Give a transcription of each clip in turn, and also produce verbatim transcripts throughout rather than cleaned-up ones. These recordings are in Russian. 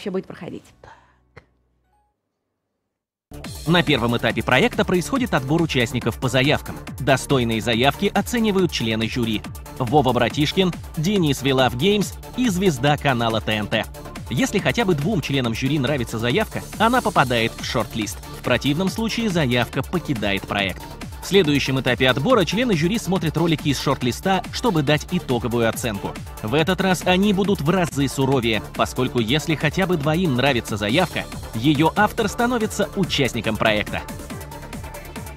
вообще будет проходить. На первом этапе проекта происходит отбор участников по заявкам. Достойные заявки оценивают члены жюри. Вова Братишкин, Денис WeLoveGames и звезда канала Т Н Т. Если хотя бы двум членам жюри нравится заявка, она попадает в шорт-лист. В противном случае заявка покидает проект. В следующем этапе отбора члены жюри смотрят ролики из шорт-листа, чтобы дать итоговую оценку. В этот раз они будут в разы суровее, поскольку если хотя бы двоим нравится заявка, ее автор становится участником проекта.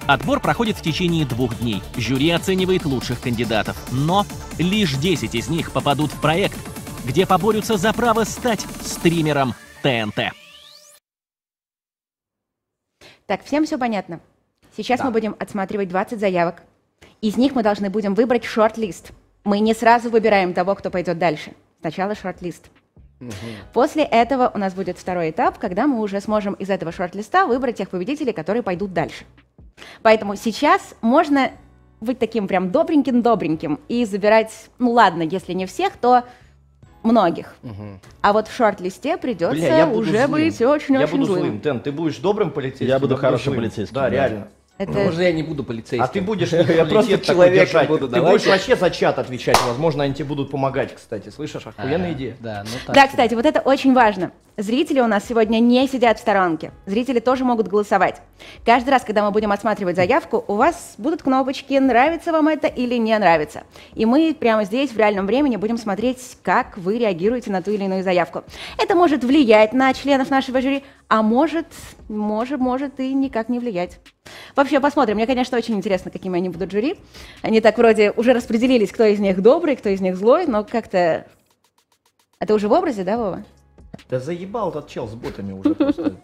Отбор проходит в течение двух дней. Жюри оценивает лучших кандидатов, но лишь десять из них попадут в проект, где поборются за право стать стримером Т Н Т. Так, всем все понятно? Сейчас да. мы будем отсматривать двадцать заявок. Из них мы должны будем выбрать шорт-лист. Мы не сразу выбираем того, кто пойдет дальше. Сначала шорт-лист. Угу. После этого у нас будет второй этап, когда мы уже сможем из этого шорт-листа выбрать тех победителей, которые пойдут дальше. Поэтому сейчас можно быть таким прям добреньким-добреньким и забирать, ну ладно, если не всех, то многих. Угу. А вот в шорт-листе придется Бля, уже злым. быть очень-очень Я буду злым. злым. Дэн, ты будешь добрым полицейским? Я буду хорошим злым. полицейским. Да, да. реально. Это... Ну, уже я не буду полицейским. А ты будешь я просто человеком буду, Ты будешь вообще за чат отвечать. Возможно, они тебе будут помогать, кстати. Слышишь, охуенная идея. Да, ну, так да кстати, вот это очень важно. Зрители у нас сегодня не сидят в сторонке. Зрители тоже могут голосовать. Каждый раз, когда мы будем отсматривать заявку, у вас будут кнопочки «Нравится вам это» или «Не нравится». И мы прямо здесь в реальном времени будем смотреть, как вы реагируете на ту или иную заявку. Это может влиять на членов нашего жюри, а может, может, может и никак не влиять. Вообще, посмотрим. Мне, конечно, очень интересно, какими они будут жюри. Они так вроде уже распределились, кто из них добрый, кто из них злой, но как-то... А ты уже в образе, да, Вова? Да заебал этот чел с ботами уже просто.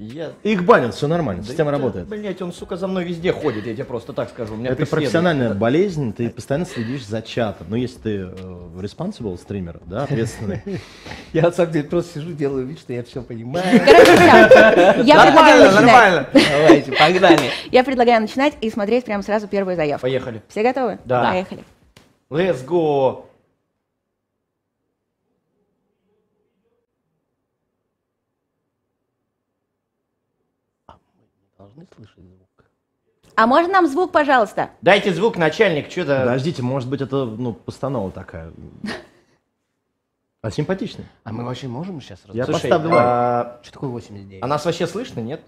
Я... Их банят, все нормально, да система это, работает. Блять, он, сука, за мной везде ходит, я тебе просто так скажу. У меня это профессиональная это... болезнь, ты постоянно следишь за чатом. Но если ты responsible стример, да, ответственный. Я от самом деле просто сижу, делаю вид, что я все понимаю. Нормально, нормально. Давайте, погнали. Я предлагаю начинать и смотреть прямо сразу первую заявку. Поехали. Все готовы? Да. Поехали. Let's go. А можно нам звук, пожалуйста? Дайте звук, начальник, что-то... Подождите, может быть, это, ну, постанова такая. А симпатичный. А мы вообще можем сейчас... Я поставлю... Что такое восемьдесят девять? А нас вообще слышно, нет?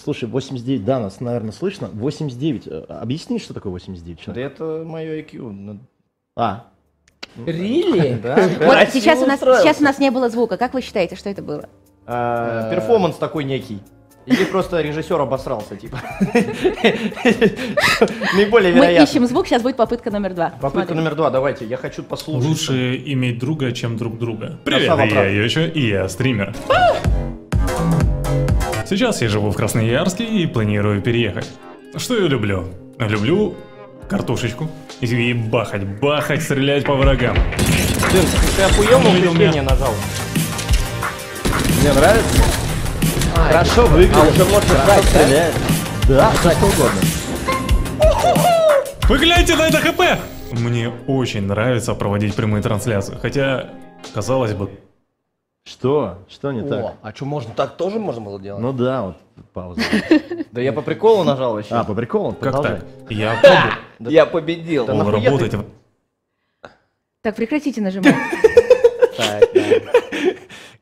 Слушай, восемьдесят девять, да, нас, наверное, слышно. восемьдесят девять, объясни, что такое восемьдесят девять? Да это мое ай кью. А. Really? Вот сейчас у нас не было звука. Как вы считаете, что это было? Перформанс такой некий. Или просто режиссер обосрался, типа. Наиболее вероятно. Мы ищем звук, сейчас будет попытка номер два. Попытка номер два, давайте, я хочу послушать. Лучше иметь друга, чем друг друга. Привет, я Йочо, и я стример. Сейчас я живу в Красноярске и планирую переехать. Что я люблю? Люблю картошечку. И бахать, бахать, стрелять по врагам. Дэн, ты охуел, увлечение нажал? Мне нравится. Хорошо выглядит, а уже можно брать, стреляет. Да, да, что угодно. Вы гляньте на это ХП! Мне очень нравится проводить прямые трансляции, хотя, казалось бы... Что? Что не О, так? А что, можно так тоже можно было делать? Ну да, вот пауза. Да я по приколу нажал вообще. А, по приколу? Как так? Я победил. Так, прекратите нажимать.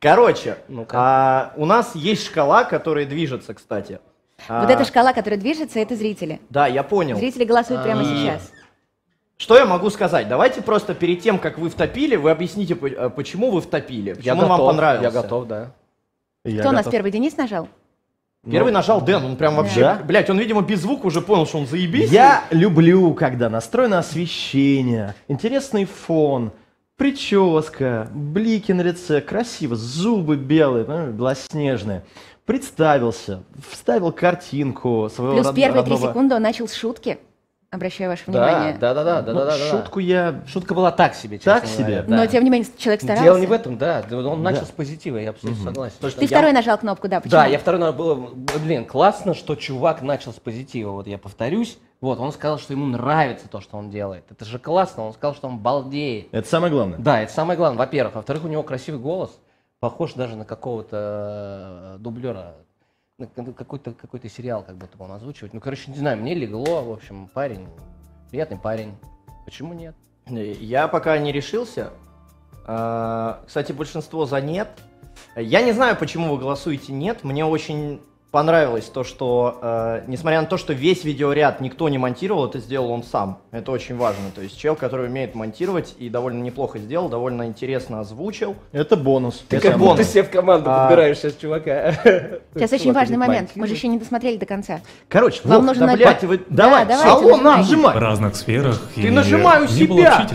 Короче, ну а, у нас есть шкала, которая движется, кстати. Вот а, эта шкала, которая движется, это зрители. Да, я понял. Зрители голосуют а, прямо и... сейчас. Что я могу сказать? Давайте просто перед тем, как вы втопили, вы объясните, почему вы втопили. Почему я готов, вам понравился. Я готов, да. Кто я у готов. нас первый? Денис нажал? Первый ну, нажал Дэн, он прям вообще, да? блядь, он, видимо, без звука уже понял, что он заебись. Я люблю, когда настроено освещение, интересный фон. Прическа, блики на лице, красиво, зубы белые, белоснежные. Представился, вставил картинку своего родного. Плюс первые три секунды он начал с шутки, обращаю ваше внимание. Да, да, да, да, да, да. Шутку я... Шутка была так себе, честно Так себе, да. Но, тем не менее, человек старался. Дело не в этом, да, он начал с позитива, я абсолютно согласен. Ты второй нажал кнопку, да, почему? Да, я второй нажал, блин, классно, что чувак начал с позитива, вот я повторюсь. Вот, он сказал, что ему нравится то, что он делает. Это же классно, он сказал, что он балдеет. Это самое главное. Да, это самое главное, во-первых. Во-вторых, у него красивый голос. похож даже на какого-то дублера. Какой-то какой-то сериал как будто бы он озвучивает. Ну, короче, не знаю, мне легло, в общем, парень, приятный парень. Почему нет? Я пока не решился. Кстати, большинство за нет. Я не знаю, почему вы голосуете нет. Мне очень понравилось то, что, несмотря на то, что весь видеоряд никто не монтировал, это сделал он сам. Это очень важно. То есть чел, который умеет монтировать и довольно неплохо сделал, довольно интересно озвучил. Это бонус. Ты это как бонус. Будто себе в команду подбираешь сейчас чувака. Сейчас очень важный момент. Мы же еще не досмотрели до конца. Короче, вам нужно нажать. Давай, алло, нажимай. В разных сферах. Ты нажимай у себя.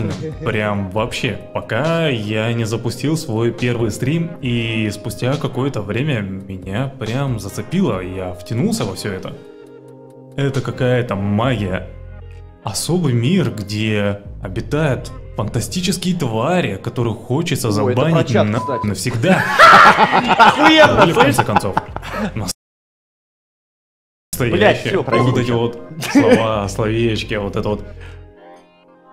Прям вообще. Пока я не запустил свой первый стрим, и спустя какое-то время меня прям зацепило. Я втянулся во все это. Это какая-то магия. Особый мир, где обитают фантастические твари, которых хочется забанить навсегда. Или в конце концов. Настоящие вот эти вот слова, словечки, вот это вот.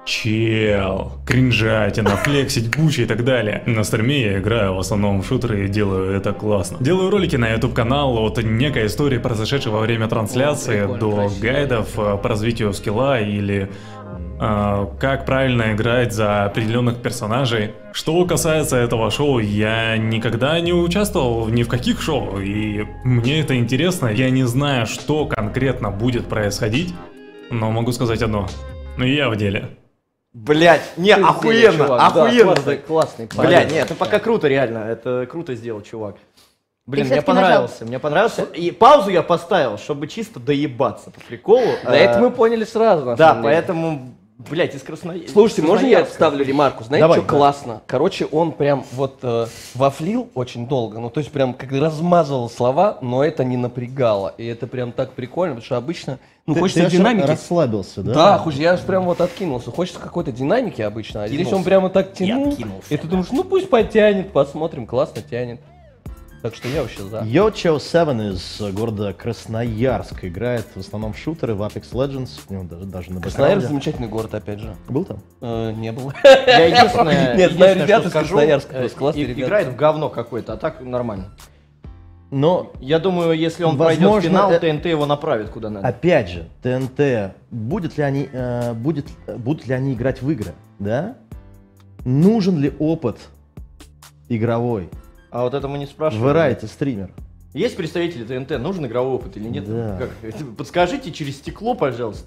Чел, кринжатина, флексить, куча и так далее. На стриме я играю в основном в шутеры и делаю это классно. Делаю ролики на YouTube-канал от некой истории, произошедшей во время трансляции, о, до красиво. Гайдов по развитию скилла или э, как правильно играть за определенных персонажей. Что касается этого шоу, я никогда не участвовал ни в каких шоу, и мне это интересно. Я не знаю, что конкретно будет происходить, но могу сказать одно. Я в деле. Блять, не, ты охуенно, деле, охуенно. Да, классный, классный парень. Блять, нет, это пока круто, реально, это круто сделал, чувак. Блин, мне понравился, нажал. Мне понравился. И паузу я поставил, чтобы чисто доебаться по приколу. Да, это мы поняли сразу. На да, деле. Поэтому, блять, из Красноярска. Слушайте, можно я вставлю ремарку? Знаете, давай, что да. Классно? Короче, он прям вот э, вафлил очень долго, ну то есть прям как размазывал слова, но это не напрягало. И это прям так прикольно, потому что обычно... Ну, ты, хочется ты динамики. Расслабился, да? Да, хочешь, я же прям вот откинулся. Хочется какой-то динамики обычно, а здесь он прямо так тянул. И ты думаешь, ну пусть потянет, посмотрим, классно тянет. Так что я вообще за. Йо-Чо-Севен из города Красноярск играет в основном в шутеры, в Apex Legends. У него даже, даже на Красноярск замечательный город, опять же. Был там? Э, не был. Я единственное, нет, знаю ребята из Красноярска. Классные ребята. Играет в говно какое-то, а так нормально. Но, я думаю, если он возможно, пройдет финал, э... ТНТ его направит куда надо. Опять же, ТНТ, будут ли они, э, будет, будут ли они играть в игры, да? Нужен ли опыт игровой? А вот это мы не спрашиваем. Варайте, стример. Есть представители ТНТ, нужен игровой опыт или нет? Да. Как? Подскажите через стекло, пожалуйста.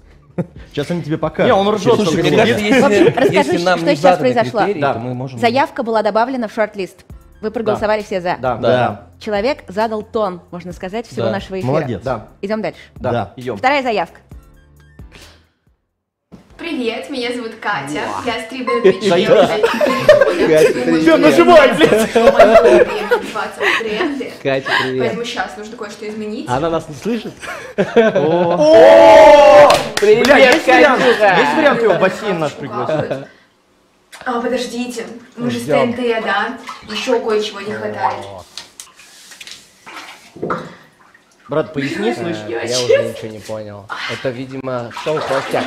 Сейчас они тебе покажут. Не, он ржет. Слушай, мне кажется, если, расскажи, если нам что не сейчас произошло. Критерии, да. Мы можем... Заявка была добавлена в шорт-лист. Вы проголосовали да. Все за. Да. Да. Человек задал тон, можно сказать, всего да. Нашего эфира. Молодец. Да. Идем дальше. Да. Да. Идем. Вторая заявка. Привет, меня зовут Катя. Я стримлю Twitch. Все, нажимай, блядь. Катя, привет. Поэтому сейчас нужно кое-что изменить. Она нас не слышит? О, привет, Катя. Есть вариант его в бассейн наш пригласить? А, подождите, мы же с ТНТ, да? Еще кое-чего не хватает. Брат, поясни, слышь? Я уже ничего не понял. Это, видимо, шоу «Холостяк».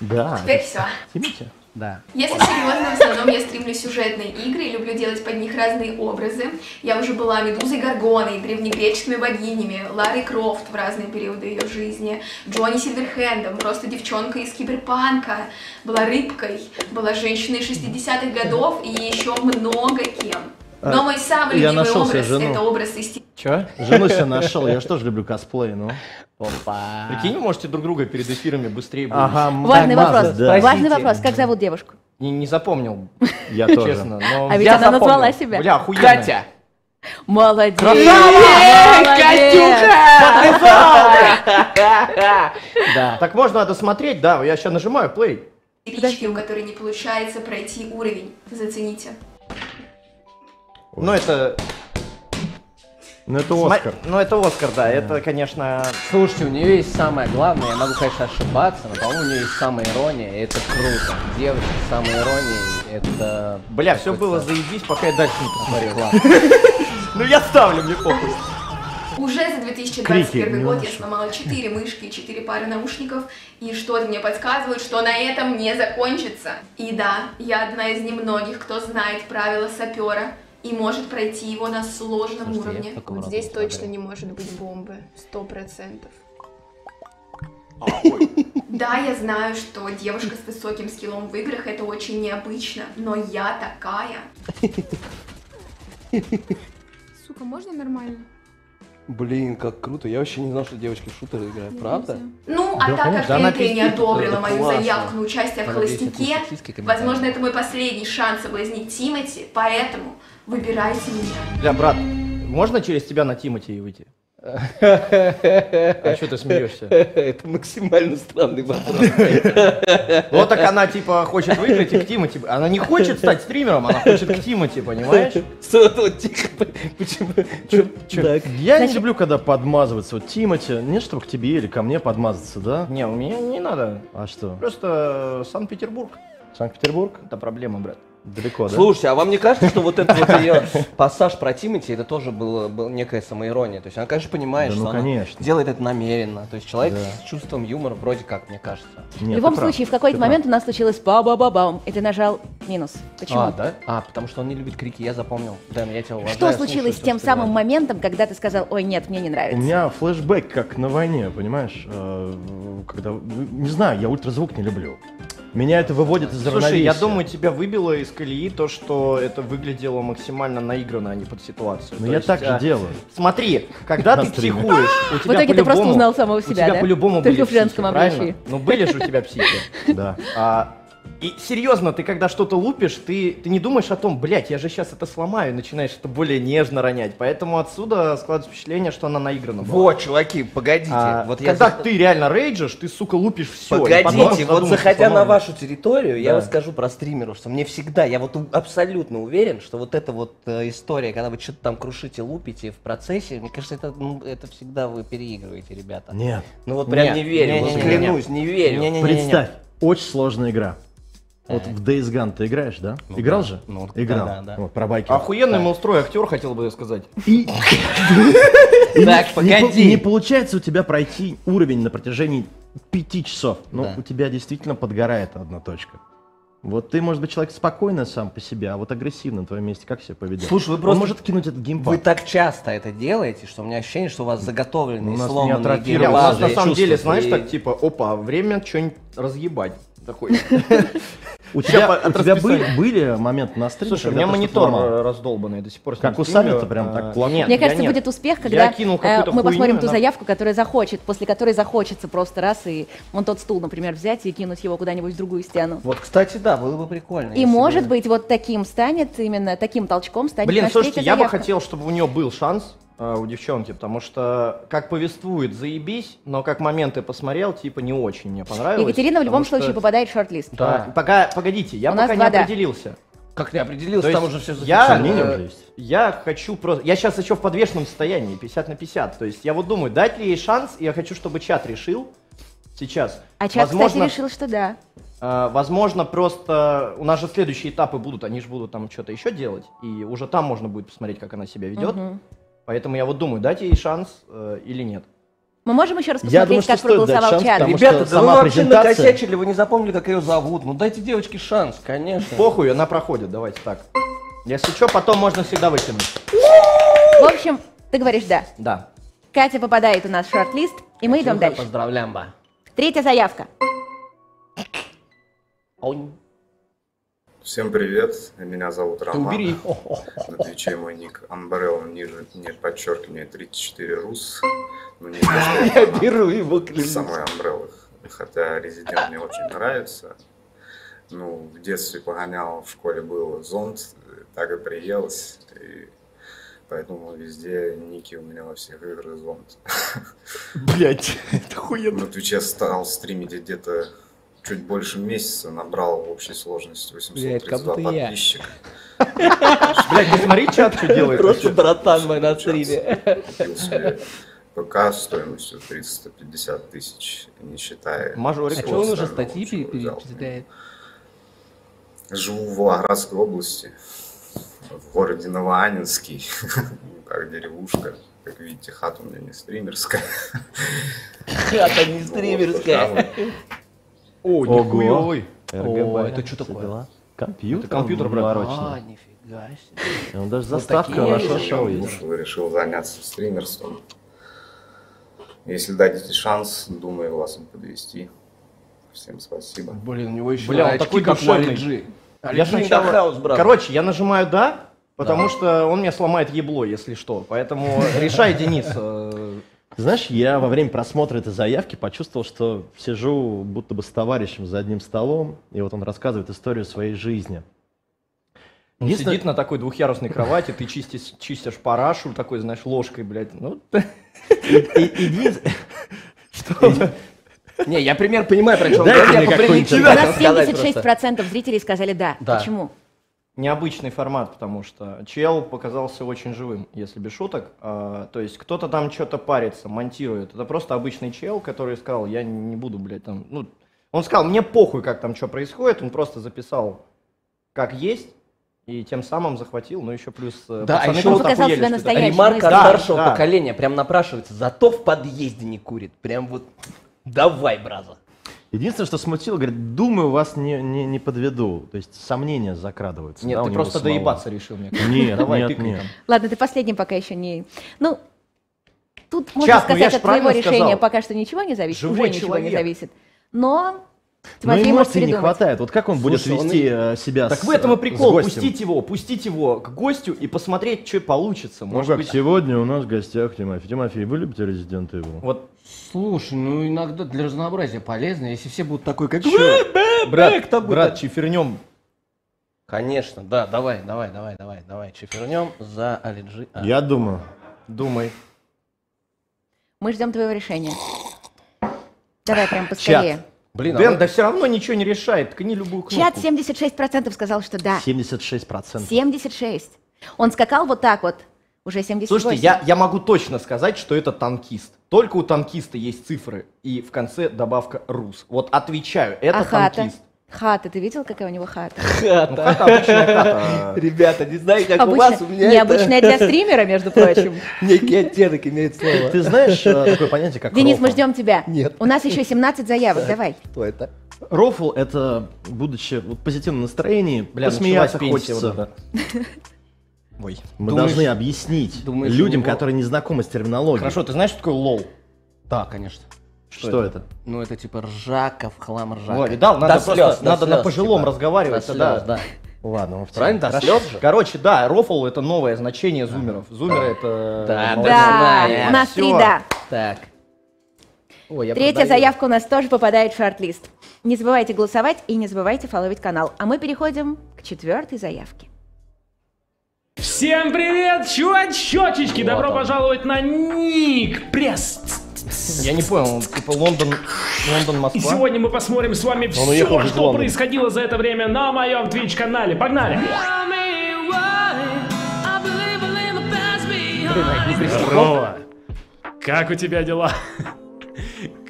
Да. Теперь все. Снимите? Да. Если серьезно, в основном я стримлю сюжетные игры и люблю делать под них разные образы. Я уже была Медузой Гаргоной, древнегреческими богинями, Ларой Крофт в разные периоды ее жизни, Джонни Сильверхендом, просто девчонка из киберпанка, была рыбкой, была женщиной шестидесятых годов и еще много кем. Но мой самый я любимый образ жену. Это образ из... Че? Жену себе нашел, я же тоже люблю косплей, ну. Опа. Прикинь, можете друг друга перед эфирами быстрее будет. Ага, важный вопрос, да. Важный вопрос, как зовут девушку? Не, не запомнил, я тоже. Честно, но... А ведь я она запомнил. Назвала себя. Бля, охуенно. Катя. Молодец. Красава! Катюха! Да. Так можно досмотреть, да, я сейчас нажимаю плей. Речки, у которой не получается пройти уровень, зацените. Ну это... Ну это Оскар. Ну это Оскар, да, это, конечно... Слушайте, у нее есть самое главное, я могу, конечно, ошибаться, но, по-моему, у нее есть самая ирония, и это круто. Девочка с самой иронией, это... Бля, все было заебись, пока я дальше не посмотрел. Ну я ставлю, мне похуй. Уже за две тысячи двадцать первый год я сломала четыре мышки и четыре пары наушников, и что-то мне подсказывает, что на этом не закончится. И да, я одна из немногих, кто знает правила сапера. и может пройти его на сложном Может, уровне. Вот здесь точно не может быть бомбы, сто процентов. Да, я знаю, что девушка с высоким скиллом в играх это очень необычно, но я такая. Сука, можно нормально? Блин, как круто. Я вообще не знал, что девочки в шутеры играют, правда? Ну, а так как ты не одобрила мою заявку на участие в «Холостяке», возможно, это мой последний шанс соблазнить Тимати, поэтому выбирайте меня. Бля, брат, можно через тебя на Тимати выйти? А что ты смеешься? Это максимально странный вопрос. Вот так она типа хочет выиграть и к Тимати. Она не хочет стать стримером, она хочет к Тимати, понимаешь? Я не люблю, когда подмазываться. Вот Тимати, не чтобы к тебе или ко мне подмазаться, да? Не, у меня не надо. А что? Просто Санкт-Петербург. Санкт-Петербург? Это проблема, брат. Далеко, да? Слушайте, а вам не кажется, что вот этот вот ее пассаж про Тимати, это тоже была некая самоирония? То есть она, конечно, понимает, что она делает это намеренно. То есть человек с чувством юмора вроде как, мне кажется. В любом случае, в какой-то момент у нас случилось ба-ба-ба-бам, и ты нажал минус. Почему? А, да? А, потому что он не любит крики, я запомнил. Дэн, я тебя уважаю. Что случилось с тем самым моментом, когда ты сказал, ой, нет, мне не нравится? У меня флешбэк как на войне, понимаешь? Когда, не знаю, я ультразвук не люблю. Меня это выводит из равновесия. Слушай, я думаю, тебя выбило из колеи то, что это выглядело максимально наигранно, а не под ситуацию. Но то я есть, так же а... делаю. Смотри, когда ты психуешь, у тебя в итоге ты просто узнал самого себя, у тебя да? по-любому были в женском психи, правильно? Ну были же у тебя психи. Да. А, и серьезно, ты когда что-то лупишь, ты, ты не думаешь о том, блядь, я же сейчас это сломаю, и начинаешь это более нежно ронять. Поэтому отсюда складывается впечатление, что она наиграна была. Вот, чуваки, погодите. А, вот когда я... ты реально рейджишь, ты, сука, лупишь все. Погодите, вот заходя на вашу территорию, да. я вам скажу про стримеров, что мне всегда, я вот абсолютно уверен, что вот эта вот э, история, когда вы что-то там крушите, лупите в процессе, мне кажется, это, ну, это всегда вы переигрываете, ребята. Нет. Ну вот прям нет, не верю, нет, вот нет, клянусь, нет. не верю. Нет, нет, Представь, нет, нет. очень сложная игра. Вот в Days Gone ты играешь, да? Ну, Играл да. же? Ну, Играл. Да, да, да. Вот, про байкер. Охуенный да. монстрой актер, хотел бы сказать. И... Так, погоди. Не получается у тебя пройти уровень на протяжении пяти часов. Но у тебя действительно подгорает одна точка. Вот ты, может быть, человек спокойный сам по себе, а вот агрессивно на твоем месте как себя поведет? Слушай, вы просто... Он может кинуть этот геймпад. Вы так часто это делаете, что у меня ощущение, что у вас заготовленные, сломанные геймпады. У нас на самом деле, знаешь, так типа, опа, время что-нибудь разъебать. Такой. У тебя, у тебя были, были моменты на стриме? Слушай, у меня монитор сломал. раздолбанный до сих пор. Как у Саммита прям так плакал. Мне кажется, нет. будет успех, когда э, мы хуйню, посмотрим ту заявку, которая захочет, после которой захочется просто раз и вон тот стул, например, взять и кинуть его куда-нибудь в другую стену. Вот, кстати, да, было бы прикольно. И может бы... быть вот таким станет, именно таким толчком станет Блин, слушайте, я заявка. бы хотел, чтобы у нее был шанс. У девчонки, потому что как повествует, заебись, но как моменты посмотрел, типа не очень мне понравилось. Екатерина в любом случае что... попадает в шорт-лист. Да. Да. Пока, погодите, я У пока не определился. Как не определился, там уже все зафиксировано. Я хочу просто... Я сейчас еще в подвешенном состоянии, пятьдесят на пятьдесят. То есть я вот думаю, дать ли ей шанс, и я хочу, чтобы чат решил сейчас. А чат, Возможно... кстати, решил, что да. Возможно, просто у нас же следующие этапы будут, они же будут там что-то еще делать, и уже там можно будет посмотреть, как она себя ведет. Угу. Поэтому я вот думаю, дать ей шанс э, или нет. Мы можем еще раз посмотреть, думаю, как проголосовал чат. Ребята, да вы вообще накосячили, вы не запомнили, как ее зовут. Ну дайте девочке шанс, конечно. Похуй, она проходит, давайте так. Если что, потом можно всегда выкинуть. В общем, ты говоришь да. Да. Катя попадает у нас в шорт-лист, и мы идем дальше. Поздравляем, ба. Третья заявка. Всем привет, меня зовут Роман, на твиче мой ник Umbrella, ниже, нет, подчеркивание, тридцать четыре рус, но не я беру его клип. Самой Umbrella, хотя Resident мне очень нравится, ну, в детстве погонял, в школе был зонт, так и приелось, и поэтому везде ники у меня во всех играх зонт. Блять, это хуенно. На твиче стал стримить где-то... Чуть больше месяца, набрал в общей сложности восемьсот тридцать два подписчика. Блядь, посмотри чат, что делает. Просто братан мой на стриме. Купил себе ПК стоимостью триста пятьдесят тысяч, не считая... Мажорик, а что он уже статьи перечисляет? Живу в Волгоградской области, в городе Новоаннинский, как деревушка. Как видите, хата у меня не стримерская. Хата не стримерская. О, нихуевый. О, это что такое? Компьютер, брат. А, нифига. Он даже заставка вот нашего шоу есть. Решил заняться стримерством. Если дадите шанс, думаю, вас им подвести. Всем спасибо. Блин, у него еще Бля, он такой душевный. Джи. Я сначала... хаус, брат. Короче, я нажимаю «да», потому да. что он меня сломает ебло, если что. Поэтому решай, Денис. Знаешь, я во время просмотра этой заявки почувствовал, что сижу будто бы с товарищем за одним столом, и вот он рассказывает историю своей жизни. Он Единственное... сидит на такой двухъярусной кровати, ты чистишь, чистишь парашу такой, знаешь, ложкой, блядь. Ну... Иди... Что... Не, я пример понимаю, про что он говорит. У нас семьдесят шесть процентов зрителей сказали «да». Да. Почему? Необычный формат, потому что чел показался очень живым, если без шуток. А, то есть кто-то там что-то парится, монтирует. Это просто обычный чел, который сказал, я не буду, блядь, там... Ну, он сказал, мне похуй, как там что происходит. Он просто записал, как есть. И тем самым захватил, но еще плюс... Да, а еще он показал себя настоящим. Ремарка старшего да, да. поколения прям напрашивается. Зато в подъезде не курит. Прям вот... Давай, браза. Единственное, что смутило, говорит, думаю, вас не, не, не подведу. То есть сомнения закрадываются. Нет, да, ты просто самого. доебаться решил мне. Нет, давай ты мне. Ладно, ты последний пока еще не... Ну, тут можно сказать, от твоего решения пока что ничего не зависит. Уже ничего не зависит. Но... Но эмоций не хватает. Вот как он будет вести себя с гостем? Так в этом и прикол. Пустить его, пустить его к гостю и посмотреть, что получится. Может быть, сегодня у нас в гостях Тимофей. Тимофей, вы любите Resident Evil? Вот. Слушай, ну иногда для разнообразия полезно, если все будут такой, как брат, брат, чифернем. Конечно, да, давай, давай, давай, давай, давай, чифернем за Алиджи. Я думаю. Думай. Мы ждем твоего решения. Давай прям поскорее. Блин, Дэн, а вы... да все равно ничего не решает, ткни любую кнопку. Чат семьдесят шесть процентов сказал, что да. семьдесят шесть процентов? семьдесят шесть процентов. Он скакал вот так вот, уже семьдесят восемь процентов. Слушайте, я, я могу точно сказать, что это танкист. Только у танкиста есть цифры, и в конце добавка «рус». Вот отвечаю, это а танкист. Хата? Хата, ты видел, какая у него хата? Хата. Ну, хата, обычная хата. Ребята, не знаю, как Обычно, у вас у меня необычная это... для стримера, между прочим. Некий оттенок имеет слово. Ты знаешь такое понятие, как Денис, рофл. Мы ждем тебя. Нет. У нас еще семнадцать заявок, давай. Что это? Рофл — это, будучи в позитивном настроении, Бля, посмеяться хочется. Ой. Мы думаешь, должны объяснить думаешь, людям, него... которые не знакомы с терминологией. Хорошо, ты знаешь, что такое лол? Да, конечно. Что, что это? это? Ну, это типа Ржаков, хлам Ржаков. Видал, надо, слез, просто, надо слез, на пожилом типа, разговаривать. Тогда... Слез, да. Ладно, правильно? Да, слез же? Короче, да, рофл — это новое значение зумеров. Зумеры — это... Да, да, да, да. У нас три, да. Так. О, я Третья продаю. заявка у нас тоже попадает в шорт-лист. Не забывайте голосовать и не забывайте фоловить канал. А мы переходим к четвертой заявке. Всем привет, чувачочечки! Добро вот пожаловать на Ник Пресс. Я не понял, типа Лондон, Лондон, Москва. И сегодня мы посмотрим с вами все, что происходило за это время на моем Twitch канале. Погнали! Здорово! Как у тебя дела?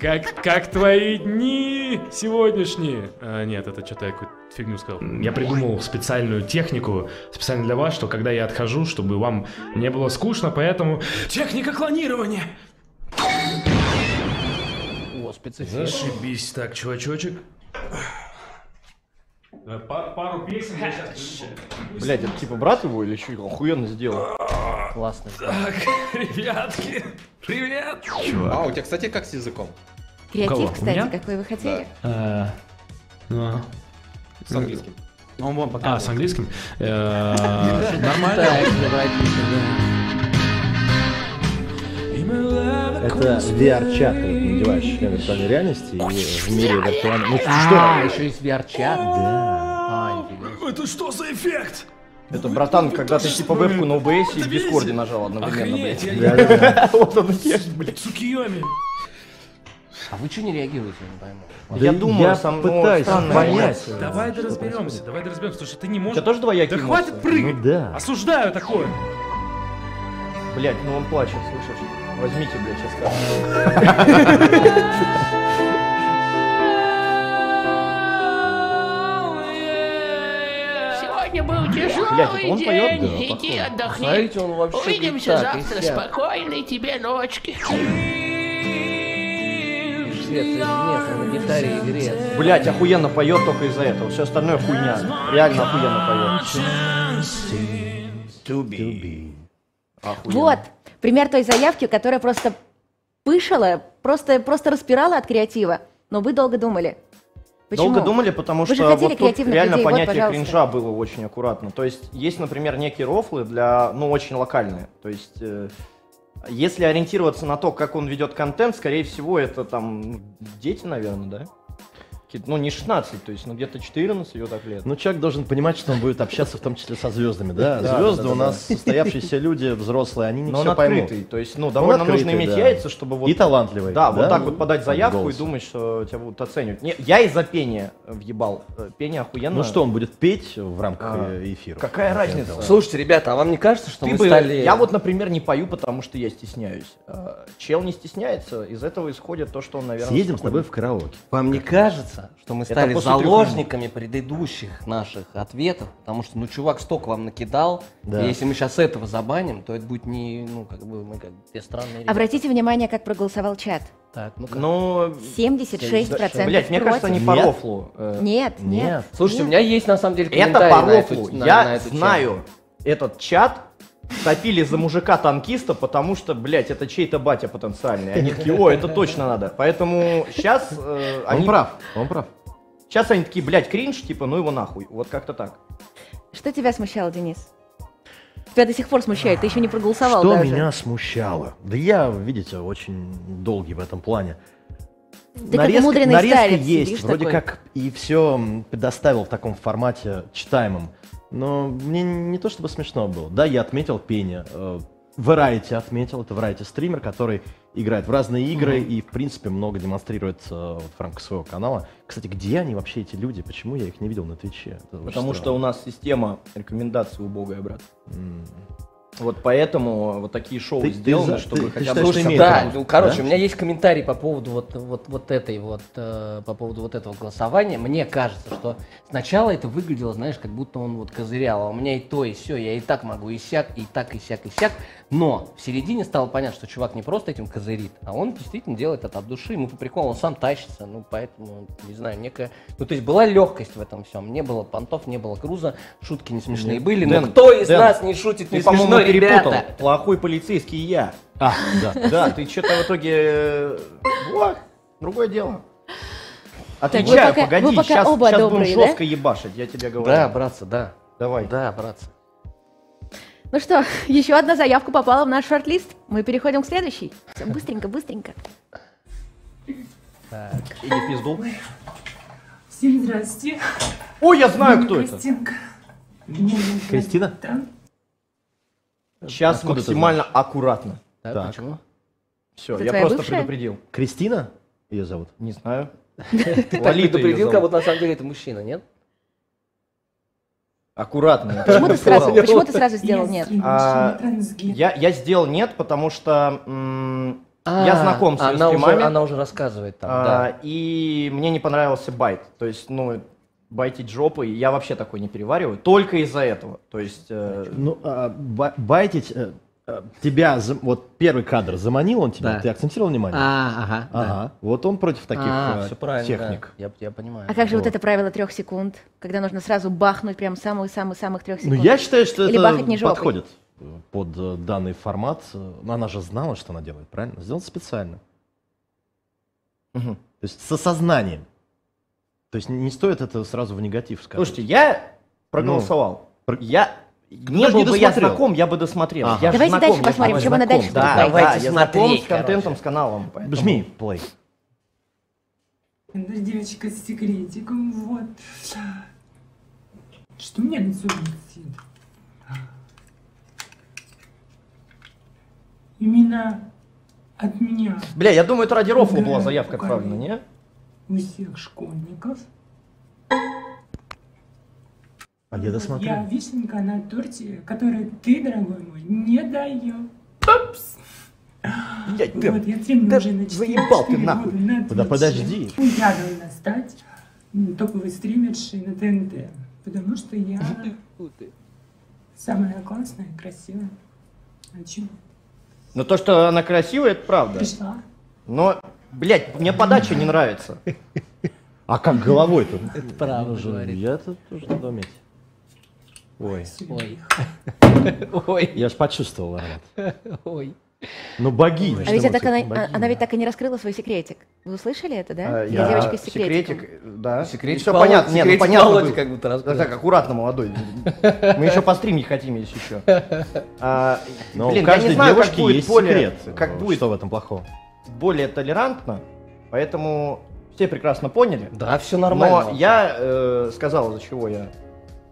Как, как твои дни сегодняшние? А, нет, это что-то я какую-то фигню сказал. Я придумал специальную технику, специально для вас, что когда я отхожу, чтобы вам не было скучно, поэтому... Техника клонирования! О, специфика. Зашибись. Так, чувачочек. Пар пару песен я сейчас... Блядь, это типа брат его или что? Охуенно сделал. Классно. Так, ребятки, привет! Чувак. А, у тебя, кстати, как с языком? Креатив, кстати, какой вы хотели? Да. А, с английским. Он вам показывает. А, с английским? Нормально? Это ви ар-чат, надеваешь на виртуальной реальности и в мире виртуальной... Ну, а, еще есть ви ар-чат? Да. Это что за эффект? Это, братан, когда ты типа вебку на о би эс и в Discord нажал одновременно, блядь. Вот он ешь, блядь, сукиёми. А вы что не реагируете, я не пойму. Да я думаю, я сам пытаюсь понять. Давай доразберемся, давай доразберемся, потому что ты не можешь... Я тоже двоякий. Да хватит прыгать, да. Осуждаю такое. Блядь, ну он плачет, слышишь? Возьмите, блядь, сейчас. Сегодня был тяжелый он день, поет, да, иди похоже. отдохни. Знаете, он вообще Увидимся завтра, спокойной тебе ночки. Швеции, местный, на гитаре игре. Блять, охуенно поет только из-за этого. Все остальное хуйня. Реально охуенно поет. Охуенно. Вот, пример той заявки, которая просто пышала, просто, просто распирала от креатива. Но вы долго думали. Почему? Долго думали, потому вы что вот тут реально людей. Понятие вот, кринжа было очень аккуратно. То есть есть, например, некие рофлы, для, ну, очень локальные. То есть, э, если ориентироваться на то, как он ведет контент, скорее всего, это там дети, наверное, да? Ну, не шестнадцать, то есть, ну, где-то четырнадцать, ее так лет. Ну, человек должен понимать, что он будет общаться в том числе со звездами, да? Звезды у нас состоявшиеся люди, взрослые, они не все поймут. То есть, ну, довольно нужно иметь яйца, чтобы вот... И талантливый. Да, вот так вот подать заявку и думать, что тебя будут оценивать. Я из-за пения въебал. Пение охуенно. Ну что, он будет петь в рамках эфира? Какая разница? Слушайте, ребята, а вам не кажется, что мы стали... Я вот, например, не пою, потому что я стесняюсь. Чел не стесняется, из этого исходит то, что он, наверное... Съедем с тобой в караоке. Вам не кажется, что мы стали заложниками предыдущих наших ответов, потому что, ну, чувак столько вам накидал, да. И если мы сейчас этого забаним, то это будет не, ну, как бы, мы как две странные ребята. Обратите внимание, как проголосовал чат. Так, ну, но... семьдесят шесть процентов. Блять, мне кажется, не по рофлу. Нет, нет, нет. Слушайте, нет. У меня есть, на самом деле, комментарий. Это по рофлу. На эту, я на, на эту знаю чат. Этот чат. Топили за мужика-танкиста, потому что, блядь, это чей-то батя потенциальный. Они такие, о, это точно надо. Поэтому сейчас... Э, они... Он прав, он прав. Сейчас они такие, блядь, кринж, типа, ну его нахуй. Вот как-то так. Что тебя смущало, Денис? Тебя до сих пор смущает, ты еще не проголосовал. Что даже меня смущало? Да я, видите, очень долгий в этом плане. Ты нарезка, как нарезка старец, есть, вроде такой. Как и все предоставил в таком формате читаемом. Но мне не то чтобы смешно было. Да, я отметил пение. Variety отметил. Это Variety стример, который играет в разные игры mm-hmm. и, в принципе, много демонстрирует э, Франко своего канала. Кстати, где они вообще, эти люди? Почему я их не видел на Твиче? Потому что у нас система рекомендаций убогая, брат. Mm. Вот поэтому вот такие шоу ты, сделаны, ты, чтобы ты, хотя бы... Слушай, да, ну, короче, да? У меня есть комментарий по поводу вот, вот, вот этой вот, э, по поводу вот этого голосования. Мне кажется, что сначала это выглядело, знаешь, как будто он вот козырял, а у меня и то, и все, я и так могу, и сяк, и так, и сяк, и сяк. Но в середине стало понятно, что чувак не просто этим козырит, а он действительно делает это от души, ему по приколу, он сам тащится, ну, поэтому, не знаю, некая... Ну, то есть была легкость в этом всем, не было понтов, не было груза, шутки не смешные Нет. были, Дэн, но кто из Дэн, нас не шутит, не смешно? Перепутал. Ребята. Плохой полицейский я. А, да. Да, ты что-то в итоге... Вот, другое дело. Отвечаю, так, погоди, пока сейчас, оба сейчас добрые, будем жестко да? ебашить, я тебе говорю. Да, братцы, да. Давай. Да, братцы. Ну что, еще одна заявка попала в наш шорт-лист. Мы переходим к следующей. Все, быстренько, быстренько. Так, и не пизду. Всем здрасте. Ой, я знаю, кто это. Кристина? Да. Сейчас откуда максимально аккуратно. Да, так. Почему? Все, это я просто бывшая? Предупредил. Кристина ее зовут? Не знаю. Ты предупредил, как будто на самом деле это мужчина, нет? Аккуратно. Почему ты сразу сделал нет? Я сделал нет, потому что я знаком с ее стримами. Она уже рассказывает там. И мне не понравился байт. То есть, ну... байтить жопы, я вообще такой не перевариваю, только из-за этого. То есть... Э... Ну, а, байтить... Э, тебя, вот первый кадр заманил он тебя, да. Ты акцентировал внимание? А, ага. Ага. Да. Вот он против таких а, э, техник. Да. Я, я понимаю. А как же вот, вот это правило трех секунд, когда нужно сразу бахнуть прям самых-самых-самых трех секунд? Ну, я считаю, что или это подходит под данный формат. Но она же знала, что она делает, правильно? Сделала специально. Угу. То есть с осознанием. То есть не стоит это сразу в негатив сказать. Слушайте, я проголосовал. Ну, я не был бы я знаком, я бы досмотрел. Ага. Я давайте знаком, дальше посмотрим, чем она дальше будет. Да, да, давайте да, смотреть с контентом, короче. С каналом. Поэтому... Жми плей. Девочка с секретиком, вот. Что у меня лицо висит? Именно от меня. Бля, я думаю, это ради рофла была заявка отправлена, не? У всех школьников. А я досмотрю. Я вишенка на торте, которую ты, дорогой мой, не даешь. Опс! Блядь, вот, ты, я ты уже заебал ты нахуй. На да подожди. Я должна стать топовой стримершей на ТНТ, потому что я самая классная, красивая. А чего? Ну то, что она красивая, это правда. Пришла. Но Блять, мне подача не нравится. А как головой-то? Это правда говорит. Я тут тоже надо уметь. Ой. Ой. Ой. Я ж почувствовал аромат. Ой. Ну, богиня. А ведь она, богиня. Она ведь так и не раскрыла свой секретик. Вы услышали это, да? А, я девочка с секретиком. Секретик, да. Секретик. Все понятно. Нет, ну, понятно. Как будто да, так, аккуратно, молодой. Мы еще постримить хотим, если еще. А, но блин, у каждой я не знаю, девушки как будет есть более, секрет. Как будет, что в этом плохого? Более толерантно, поэтому все прекрасно поняли. Да, все нормально. Но я э, сказал, за чего я...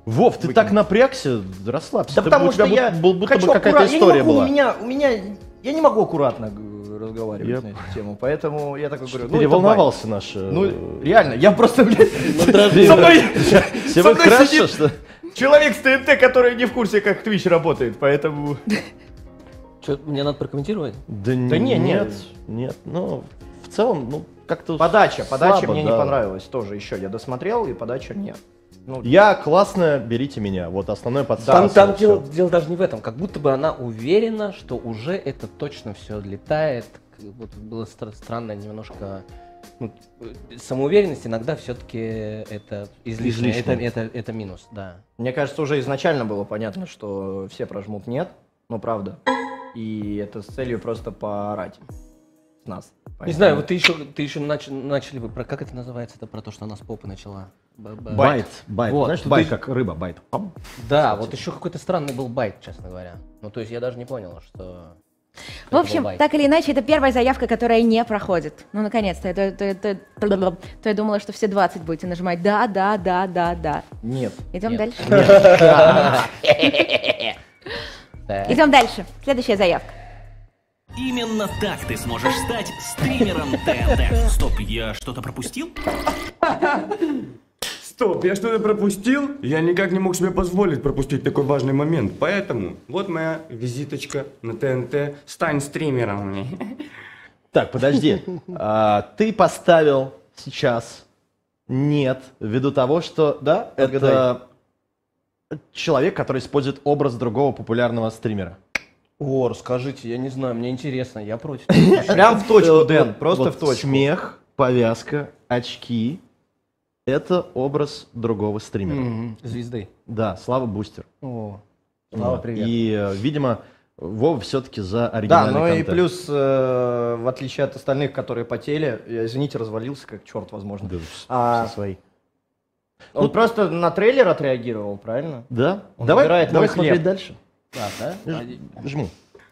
Вов, ты выкинул. Так напрягся, расслабься. Да ты, потому что я будто, будто хочу какая-то история была. У меня, у меня... Я не могу аккуратно разговаривать yep. на эту тему, поэтому я так говорю. Ну, переволновался наш... Ну, реально, я просто, блядь, со мной сидит человек с ТНТ, который не в курсе, как Twitch работает, поэтому... Что, мне надо прокомментировать? Да нет, нет, ну, в целом, ну, как-то подача, подача мне не понравилась тоже еще, я досмотрел, и подача нет. Ну, я классно, берите меня. Вот основной подстав. Там, там дело, дело даже не в этом. Как будто бы она уверена, что уже это точно все отлетает. Вот было стра- странно немножко. Ну, самоуверенность иногда все-таки это излишне. Это, это, это минус, да. Мне кажется, уже изначально было понятно, что все прожмут нет. Ну, правда. И это с целью просто поорать нас. Понятно. Не знаю, вот ты еще, ты еще нач, начали бы про, как это называется, это про то, что она с попы начала. Байт, байт, вот. Знаешь, байт ты... как рыба, байт. Да, вот еще какой-то странный был байт, честно говоря. Ну, то есть я даже не понял, что... В общем, так или иначе, это первая заявка, которая не проходит. Ну, наконец-то. Это, это, это, это, то я думала, что все двадцать будете нажимать да, да, да, да, да. Нет. Идем Нет. дальше? Идем дальше. Следующая заявка. Именно так ты сможешь стать стримером ТНТ. Стоп, я что-то пропустил? Стоп, я что-то пропустил? Я никак не мог себе позволить пропустить такой важный момент. Поэтому вот моя визиточка на ТНТ. Стань стримером. Так, подожди. А, ты поставил сейчас нет, ввиду того, что да, это человек, который использует образ другого популярного стримера. О, расскажите, я не знаю, мне интересно, я против. Прям в точку, Дэн, просто в точку. Смех, повязка, очки. Это образ другого стримера. Звезды. Да, Слава Бустер. О, Слава, привет. И, видимо, Вова все-таки за оригинальный контент. Да, ну и плюс, в отличие от остальных, которые потели, я, извините, развалился, как черт, возможно. Да, все свои. Он просто на трейлер отреагировал, правильно? Да. Давай смотреть дальше. Да, да? Жму.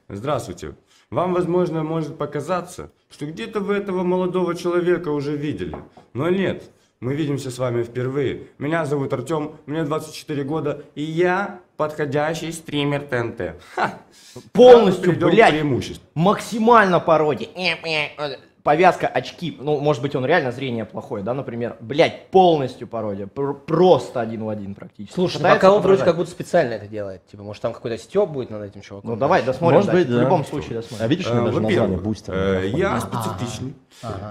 Здравствуйте. Вам, возможно, может показаться, что где-то вы этого молодого человека уже видели. Но нет, мы видимся с вами впервые. Меня зовут Артем, мне двадцать четыре года, и я подходящий стример ТНТ. Ха. Полностью, блядь, преимуществ. Максимально пародия. Повязка, очки. Ну, может быть, он реально зрение плохое, да, например. Блядь, полностью пародия. Просто один в один практически. Слушай, пока он вроде как будто специально это делает. Типа, может, там какой-то стёб будет над этим чуваком. Ну, давай, досмотрим. Может быть, в любом случае досмотрим. А видишь, у меня даже название Бустер. Я специфичный.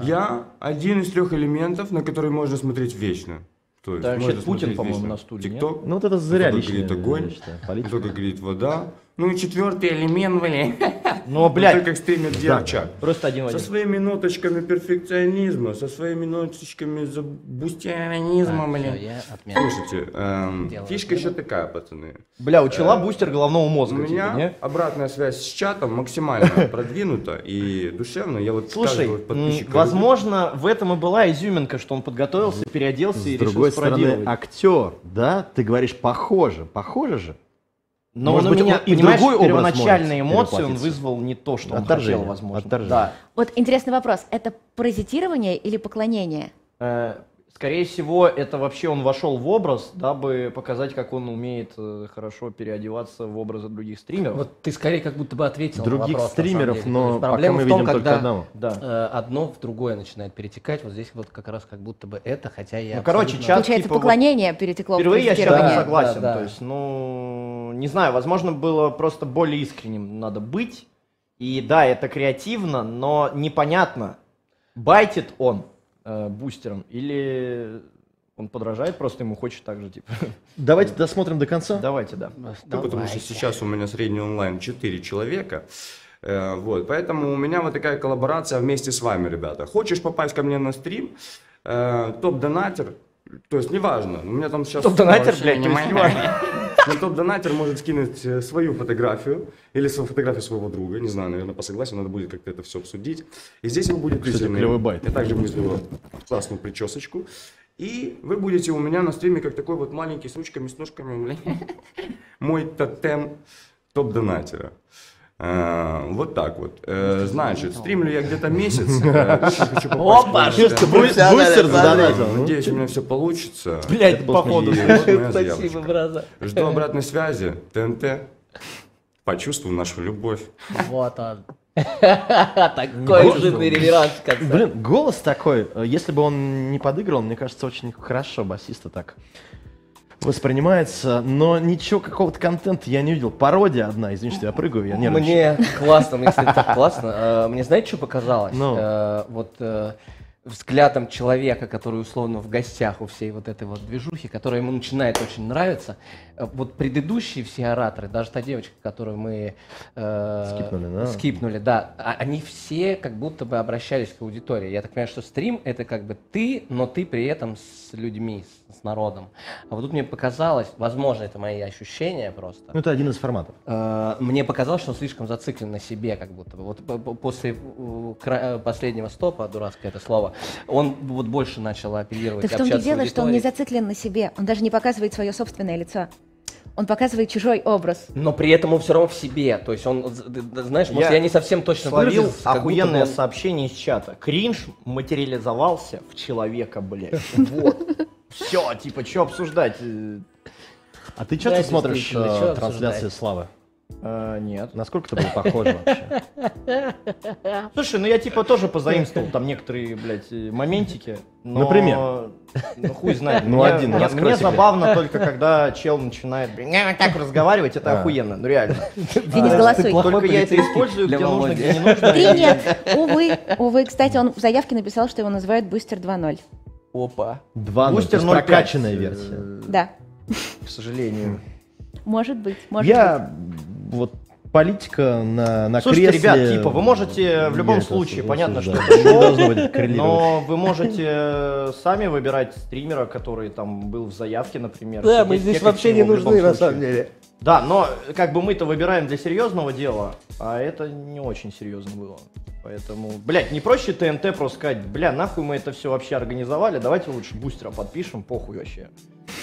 Я один из трех элементов, на которые можно смотреть вечно. То есть, вообще Путин, по-моему, на стуле, нет? Ну, вот это зря лично. Только горит огонь, только горит вода. Ну и четвертый элемент, блин. Ну, блядь. Как стример девчат. Просто один в один. Со своими ноточками перфекционизма, со своими ноточками бустеранизма, блин. Слушайте, фишка еще такая, пацаны. Бля, учила бустер головного мозга. У меня обратная связь с чатом максимально продвинута и душевно. Я вот слушай, возможно, в этом и была изюминка, что он подготовился, переоделся и решил спародировать. С другой стороны, актер, да? Ты говоришь, похоже, похоже же. Но может он быть, у меня, он, понимаешь, первоначальные эмоции он вызвал не то, что он хотел, возможно. Да. Вот интересный вопрос. Это паразитирование или поклонение? Э, скорее всего, это вообще он вошел в образ, дабы показать, как он умеет э, хорошо переодеваться в образы других стримеров. Вот ты скорее как будто бы ответил других на вопрос. Других стримеров, но проблема в том, когда да. э, одно в другое начинает перетекать. Вот здесь вот как раз как будто бы это, хотя я... Ну, короче, чат, получается, типа, поклонение вот, перетекло в паразитирование. Впервые я сейчас согласен. Да, да. То есть, ну... Не знаю, возможно, было просто более искренним надо быть. И да, это креативно, но непонятно, байтит он э, бустером или он подражает, просто ему хочет так же. Типа. Давайте досмотрим до конца. Давайте, да. Давайте. Ну, потому что сейчас у меня средний онлайн четыре человека. Вот, поэтому у меня вот такая коллаборация вместе с вами, ребята. Хочешь попасть ко мне на стрим, топ-донатер, то есть неважно, у меня там сейчас... Топ-донатер, блядь, не важно. Но топ-донатер может скинуть свою фотографию или свою фотографию своего друга, не знаю, наверное, по согласию, надо будет как-то это все обсудить. И здесь он будет зрительный, я также выставлю классную причесочку. И вы будете у меня на стриме как такой вот маленький с ручками, с ножками, мой тотем топ-донатера. Вот так вот. Значит, стримлю я где-то месяц. Опа, Бустер задонатил. Надеюсь, у меня все получится. Блять, походу. Спасибо, браза. Жду обратной связи. ТНТ. Почувствую нашу любовь. Вот он. Такой жирный реверанс. Блин, голос такой. Если бы он не подыграл, мне кажется, очень хорошо басиста так воспринимается, но ничего какого-то контента я не видел. Пародия одна, извините, я прыгаю, я нервничаю. Мне классно, мне, кстати, так классно. Мне, знаете, что показалось? No. Вот взглядом человека, который условно в гостях у всей вот этой вот движухи, которая ему начинает очень нравиться. Вот предыдущие все ораторы, даже та девочка, которую мы э, скипнули, да? скипнули, да, они все как будто бы обращались к аудитории. Я так понимаю, что стрим — это как бы ты, но ты при этом с людьми, с, с народом. А вот тут мне показалось, возможно, это мои ощущения просто. Ну, это один из форматов. Э, мне показалось, что он слишком зациклен на себе как будто бы. Вот после последнего стопа, дурацкое это слово, он вот больше начал апеллировать, общаться с аудиторией. Да в том-то дело, что он не зациклен на себе, он даже не показывает свое собственное лицо. Он показывает чужой образ. Но при этом он все равно в себе. То есть он, знаешь, может, я, я не совсем точно выразил. Охуенное он... сообщение из чата. Кринж материализовался в человека, блядь. Вот. Все, типа, что обсуждать? А ты что ты смотришь трансляции Славы? А, нет. Насколько это было похоже вообще? Слушай, ну я типа тоже позаимствовал там некоторые, блядь, моментики. Но... Например? Ну хуй знает. Ну мне, один. Мне, мне забавно только, когда чел начинает так разговаривать, это а. охуенно, ну реально. Денис, а, голосуй. Только я это использую, где нужно, где не нужно. Три нет. Увы, увы. Кстати, он в заявке написал, что его называют Бустер два ноль. Опа. два ноль. Бустер ноль пять. Прокачанная версия. Да. К сожалению. Может быть, может я... быть. Вот политика на, на Слушайте, кресле... Слушайте, ребят, типа, вы можете в любом случае, понятно, что это, но вы можете сами выбирать стримера, который там был в заявке, например. Да, мы здесь вообще не нужны, на самом деле. Да, но как бы мы-то выбираем для серьезного дела, а это не очень серьезно было. Поэтому, блядь, не проще ТНТ просто сказать, бля, нахуй мы это все вообще организовали, давайте лучше Бустера подпишем, похуй вообще.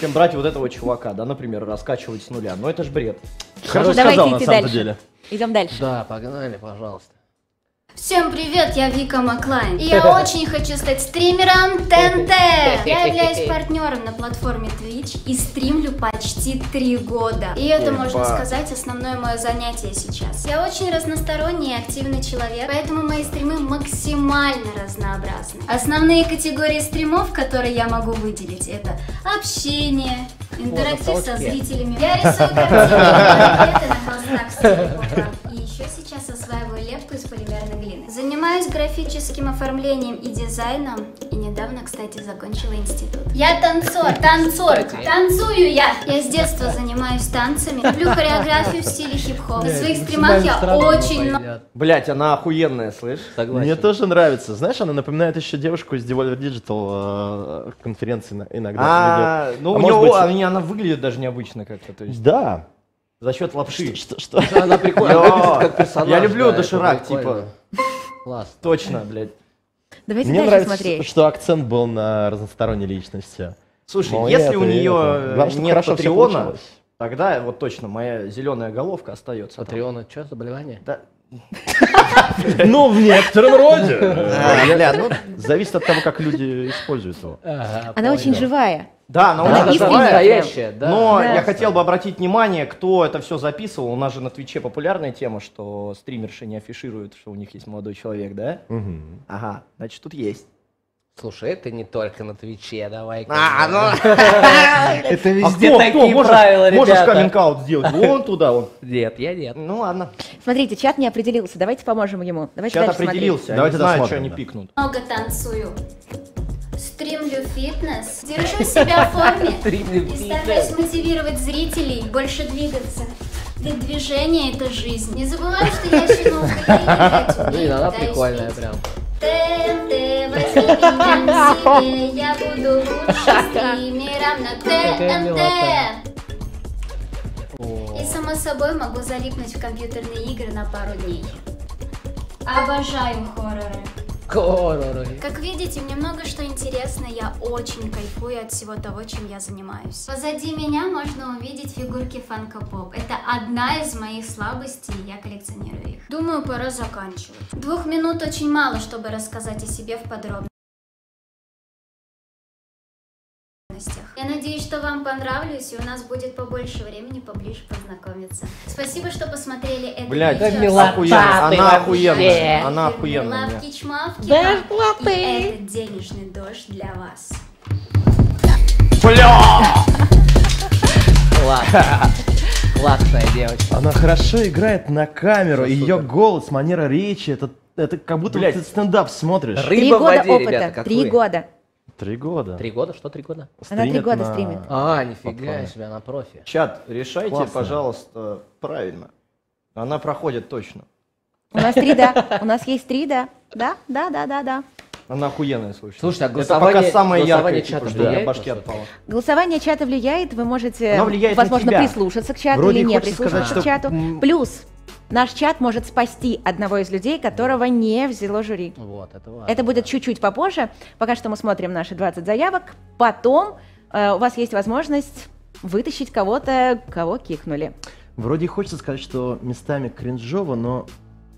Чем брать вот этого чувака, да, например, раскачивать с нуля. Но это ж бред. Хорошо сказал, на самом деле. Идем дальше. Да, погнали, пожалуйста. Всем привет, я Вика Маклайн. И я очень хочу стать стримером ТНТ. Я являюсь партнером на платформе Twitch и стримлю почти три года. И это, можно сказать, основное мое занятие сейчас. Я очень разносторонний и активный человек, поэтому мои стримы максимально разнообразны. Основные категории стримов, которые я могу выделить, это общение, интерактив со зрителями. Я рисую картины, на холстах и еще сейчас осваиваю лепку из полимерной глины. Занимаюсь графическим оформлением и дизайном. И недавно, кстати, закончила институт. Я танцор, танцорка. Танцую я. Я с детства занимаюсь танцами. Люблю хореографию в стиле хип-хоп. На своих стримах я очень... Блять, она охуенная, слышь? Согласен. Мне тоже нравится. Знаешь, она напоминает еще девушку из Devolver Digital конференции иногда. Ну, у нее она выглядит даже необычно как-то. Да. За счет лапши. Что? что, что? Она прикольная, как персонаж. Я люблю да, доширак, типа. Класс. Точно, блядь. Давайте Мне дальше нравится, смотреть. Что акцент был на разносторонней личности. Слушай, Мол, если нет, у нее Главное, нет Патреона, тогда вот точно моя зеленая головка остается. Патреона, что, заболевание? Да. Ну, в некотором роде. Зависит от того, как люди используют его. Она очень живая. Да, она да, очень настоящая, да. Но да, я хотел бы обратить внимание, кто это все записывал. У нас же на Твиче популярная тема, что стримерши не афишируют, что у них есть молодой человек, да? Угу. Ага, значит, тут есть. Слушай, это не только на Твиче, давай. А, ну... Это везде а кто, такие кто? правила, можешь, ребята. Можешь каминг-аут сделать вон туда, вон. Нет, я нет. Ну ладно. Смотрите, чат не определился, давайте поможем ему. Давайте чат определился, смотреть. Давайте знаем, что они пикнут. Много танцую. Стримлю фитнес, держу себя в форме и стараюсь мотивировать зрителей больше двигаться. Ведь движение – это жизнь. Не забывай, что я еще на Украине. Блин, она прикольная прям. ТНТ, возьми меня к себе, я буду лучше с ними, равно ТНТ. И, само собой, могу залипнуть в компьютерные игры на пару дней. Обожаю хорроры. Хорроры. Как видите, мне много что интересно, я очень кайфую от всего того, чем я занимаюсь. Позади меня можно увидеть фигурки Фанко-Поп. Это одна из моих слабостей, я коллекционирую их. Думаю, пора заканчивать. Двух минут очень мало, чтобы рассказать о себе в подробностях. Я надеюсь, что вам понравилось, и у нас будет побольше времени поближе познакомиться. Спасибо, что посмотрели это. Блядь, как мила охуенная, она охуенная, она охуенная. Лапки, чмавки, папки, и это денежный дождь для вас. Бля! Ладно. Классная девочка. Она хорошо играет на камеру, ее голос, манера речи, это, это как будто ты стендап смотришь. Три года опыта, три года. Три года. Три года? Что три года? Стримит она три года на... стримит. А, нифига себе, она профи. Чат, решайте, классно, пожалуйста, правильно. Она проходит точно. У нас три да. У нас есть три да. Да, да, да, да, да. Она охуенная, слушай. Слушай, а голосование, это пока самое голосование яркое, чата типа, влияет? Башки отпало. Голосование чата влияет, вы можете, возможно, прислушаться к чату. Вроде или не прислушаться сказать, к чату. Что... Плюс. Наш чат может спасти одного из людей, которого не взяло жюри. Вот, это важно. Это будет чуть-чуть попозже. Пока что мы смотрим наши двадцать заявок. Потом э, у вас есть возможность вытащить кого-то, кого кикнули. Вроде хочется сказать, что местами кринжово, но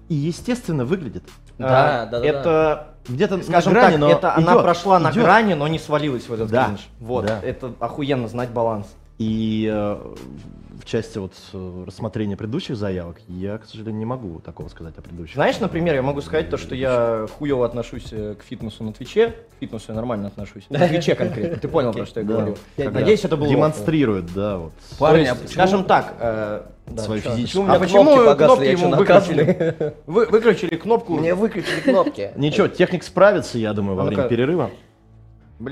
и естественно выглядит. Да, а, да, да. Это да. Где-то скажем на грани, так, но это идет, она прошла идет. на грани, но не свалилась в этот да, кринж. Вот, да. Это охуенно знать баланс. И э, в части вот рассмотрения предыдущих заявок я, к сожалению, не могу такого сказать о предыдущих. Знаешь, например, я могу сказать то, что я хуёво отношусь к фитнесу на Твиче. К фитнесу я нормально отношусь. На Твиче конкретно. Ты понял, про что я говорю. Надеюсь, это было... Демонстрирует, да. Парни, скажем так... Свою физическую... А почему кнопки ему выключили? Выключили кнопку. Мне выключили кнопки. Ничего, техник справится, я думаю, во время перерыва.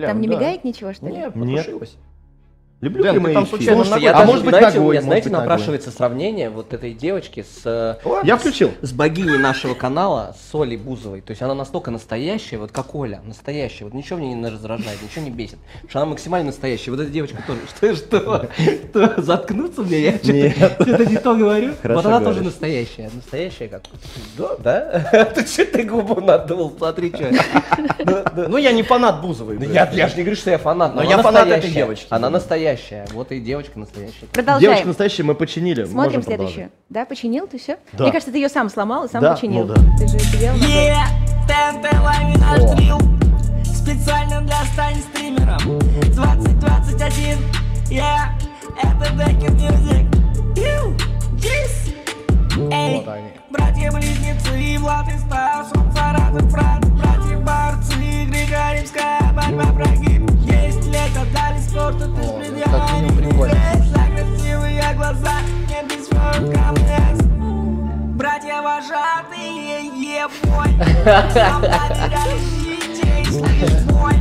Там не мигает ничего, что ли? Нет, потушилось. Люблю Дэн, ты там случайно Слушайте, я а даже, может быть, знаете, ногой, у меня, может знаете, быть, напрашивается ногой. Сравнение вот этой девочки с, я включил. с богиней нашего канала, с Олей Бузовой. То есть она настолько настоящая, вот как Оля, настоящая. Вот ничего мне не раздражает, ничего не бесит. Потому что она максимально настоящая. Вот эта девочка тоже. Что, что? Что? Заткнуться мне? Я что-то не то говорю. Вот она тоже настоящая. Настоящая как? Да? Ты что ты губу надул? Смотри, что. Ну, я не фанат Бузовой. Я же не говорю, что я фанат. Но я фанат этой девочки. Она настоящая. Вот и девочка настоящая. Продолжаем. Девочка настоящая, мы починили. Смотрим следующую. Да, починил, ты все? Да. Мне кажется, ты ее сам сломал и сам да. починил. Ну, да. Ты же это делал. Yeah, ТНТ ламинаж дрил. Специально для стань стримером. двадцать двадцать один. Yeah, это Декер Мьюзик. Ю, джис. Эй, братья-близнецы и Влад и Стас. Он Саратов, брат, братья-барцы и Григорьевская борьба прогиб. Есть лето, дали спорта, ты спрятал интерес. Закрасивые глаза, нет, без фронт-камнез. Братья-вожатые, е-бой. Сам потерялись детей, слышь, бой.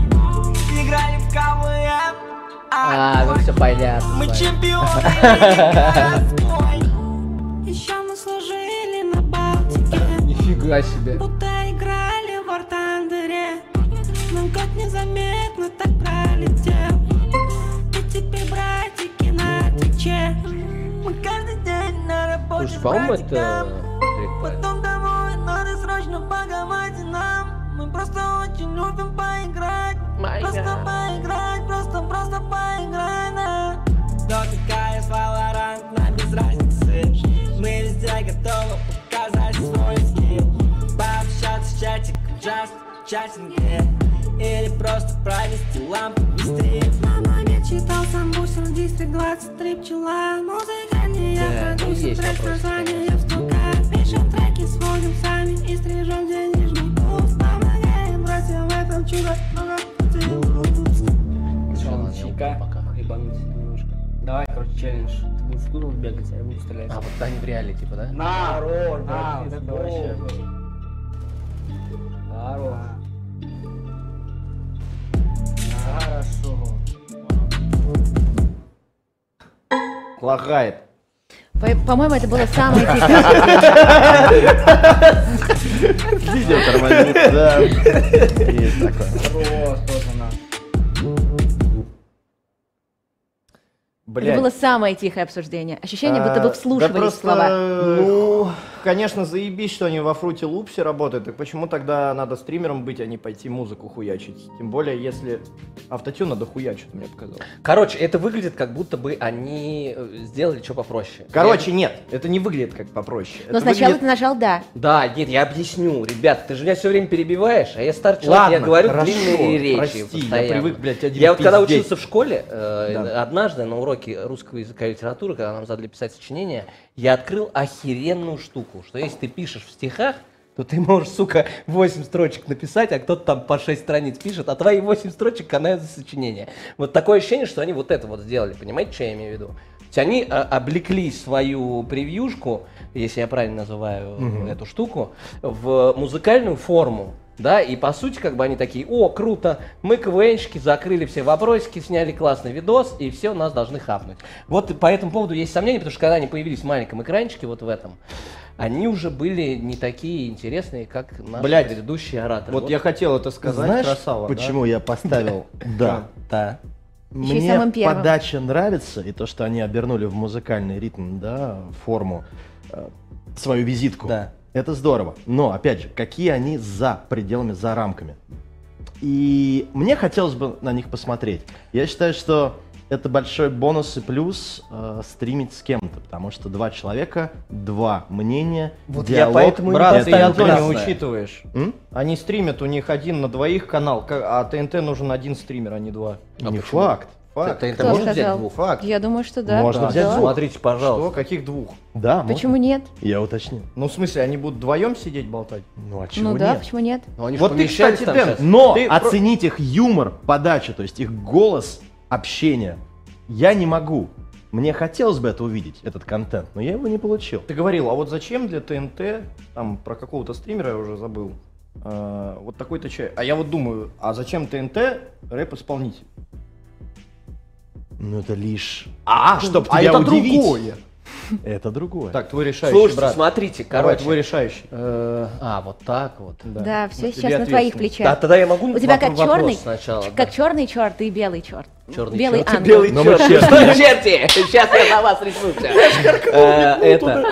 Играли в КВМ. А, ну все понятно. Мы чемпионы, мы еще мы служили на Балтике. Нифига себе. Будто играли в War Thunder. Но год незаметно так пролетел. И теперь братики на Твиче. Мы каждый день на работе с братиком. Потом домой надо срочно поговорить нам. Мы просто очень любим поиграть. Просто поиграть, просто, просто поиграть нам. Да какая слава ранг, нам без разницы. Мы везде готовы показать свой скилл. Пообщаться с чатиком, just chatting. Или просто провести лампу быстрее. Мама, я читал сам Бусер, Дистрик двадцать три пчела. Музыка не я, продюсер, трек название я встукаю. Пишем треки, сводим сами и стрижем денежный курс. Помогаем братьям в этом чудо. Челка, ебануть немножко. Давай, короче, челлендж. С куром бегать, а я буду стрелять. А, вот они в реале, типа, да? На, рор, на, это вообще. Хорош. Хорошо. Лагает. По-моему, это было самое интересное. Видео тормозит, да. Есть такое. Блядь. Это было самое тихое обсуждение. Ощущение, а, будто бы вслушивались, да, просто, слова. Ну, конечно, заебись, что они во фруте лупсе работают. Так почему тогда надо стримером быть, а не пойти музыку хуячить? Тем более, если автотюн надо хуячить, мне показалось. Короче, это выглядит, как будто бы они сделали что попроще. Короче, я... нет, это не выглядит как попроще. Но это сначала выглядит... ты нажал «да». Да, нет, я объясню. Ребят, ты же меня все время перебиваешь, а я старый человек, я говорю хорошо, длинные речи прости, постоянно. Я привык, блядь, один Я вот когда здесь. учился в школе, э, да. однажды на уроке русского языка и литературы, когда нам задали писать сочинения, я открыл охеренную штуку, что если ты пишешь в стихах, то ты можешь, сука, восемь строчек написать, а кто-то там по шесть страниц пишет, а твои восемь строчек канают за сочинение. Вот такое ощущение, что они вот это вот сделали, понимаете, что я имею в виду? То есть они облекли свою превьюшку, если я правильно называю угу. эту штуку, в музыкальную форму. Да, и по сути, как бы они такие: о, круто, мы КВНщики, закрыли все вопросики, сняли классный видос, и все, нас должны хапнуть. Вот по этому поводу есть сомнения, потому что когда они появились в маленьком экранчике, вот в этом, они уже были не такие интересные, как наши Блядь, предыдущие ораторы. Вот, вот я хотел это сказать. Знаешь, красава, почему да? я поставил «да»? Да. Мне подача нравится, и то, что они обернули в музыкальный ритм, да, форму, свою визитку. Да. Это здорово, но, опять же, какие они за пределами, за рамками. И мне хотелось бы на них посмотреть. Я считаю, что это большой бонус и плюс э, стримить с кем-то, потому что два человека, два мнения, вот диалог. Я поэтому Брат, ты ТНТ не учитываешь. М? Они стримят, у них один на двоих канал, а ТНТ нужен один стример, а не два. А не почему? Факт. Факт. Это можно взять двух? Факт. Я думаю, что да. Можно да. взять двух. Смотрите, пожалуйста. Что? Каких двух? Да, Почему можно? нет? Я уточню. Ну, в смысле, они будут вдвоем сидеть болтать? Ну, а чего Ну да, нет? почему нет? Ну, они вот ты, кстати, Дэн, но ты... оценить их юмор, подачу, то есть их голос, общение, я не могу. Мне хотелось бы это увидеть, этот контент, но я его не получил. Ты говорил, а вот зачем для ТНТ, там, про какого-то стримера я уже забыл, э, вот такой-то человек. А я вот думаю, а зачем ТНТ рэп-исполнитель? Ну это лишь... А, чтобы а тебя это удивить. другое. Это другое. Так, твой решающий, Слушайте, брат. смотрите, короче. Давай, твой решающий. Э-э- а, вот так вот. Да, да все вот сейчас на твоих плечах. Да, тогда я могу... У тебя как черный, сначала, как да. черный черт и белый черт. Черный белый черт. Ангел. Белый черт. Черти, сейчас я на вас риснулся. Это...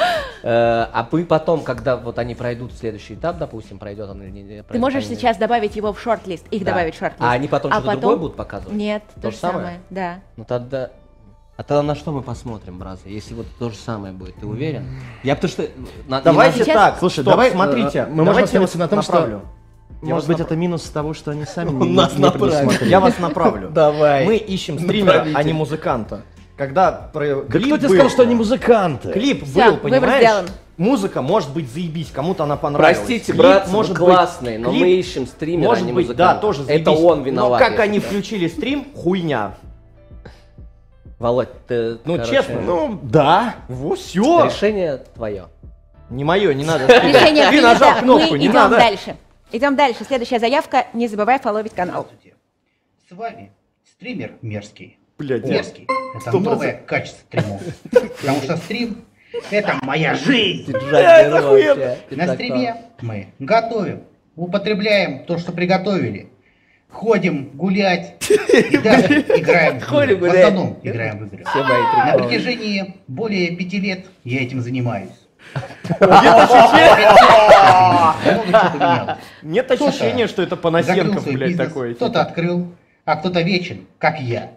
А вы потом, когда вот они пройдут следующий этап, допустим, пройдет он или не... Ты можешь сейчас добавить его в шорт-лист, их добавить в шорт-лист. А они потом что-то другое будут показывать? Нет, то же самое. Да. Ну тогда... А тогда на что мы посмотрим, браза? Если вот то же самое будет, ты уверен? Я потому что... Давайте так, слушай, давай, смотрите, мы можем остановиться на том, что... Может быть, это минус того, что они сами не предусмотрели. Я вас направлю. Давай. Мы ищем стримера, а не музыканта. Когда про... Да кто тебе сказал, что они музыканты? Клип был, понимаешь? Музыка может быть заебись, кому-то она понравилась. Простите, брат, может классный, но мы ищем стримера, а не музыканта. Да, тоже заебись. Это он виноват. Но как они включили стрим, хуйня. Володь, ты, ну короче, честно, ну да, вот все. Решение твое. Не мое, не надо. Решение ты нажал кнопку, не надо. Дальше. Идем дальше. Следующая заявка. Не забывай фоловить канал. Здравствуйте. С вами стример мерзкий. Блядь. Мерзкий. Это новое качество стримов. Потому что стрим – это моя жизнь. На стриме мы готовим, употребляем то, что приготовили. Ходим гулять и даже играем в игры. В основном играем в игры. На протяжении более пяти лет я этим занимаюсь. Нет ощущения, что это Панасенков, блядь, такой. Кто-то открыл, а кто-то вечен, как я.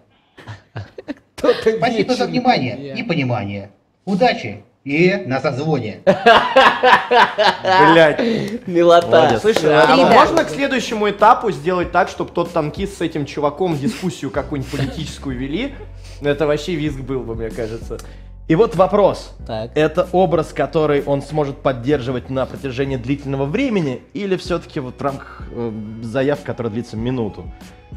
Спасибо за внимание и понимание. Удачи! И на созвоне. Блять, милота. Слушай, а можно к следующему этапу сделать так, чтобы тот танкист с этим чуваком дискуссию какую-нибудь политическую вели? Это вообще визг был бы, мне кажется. И вот вопрос. Так. Это образ, который он сможет поддерживать на протяжении длительного времени, или все-таки вот в рамках э, заявки, которая длится минуту?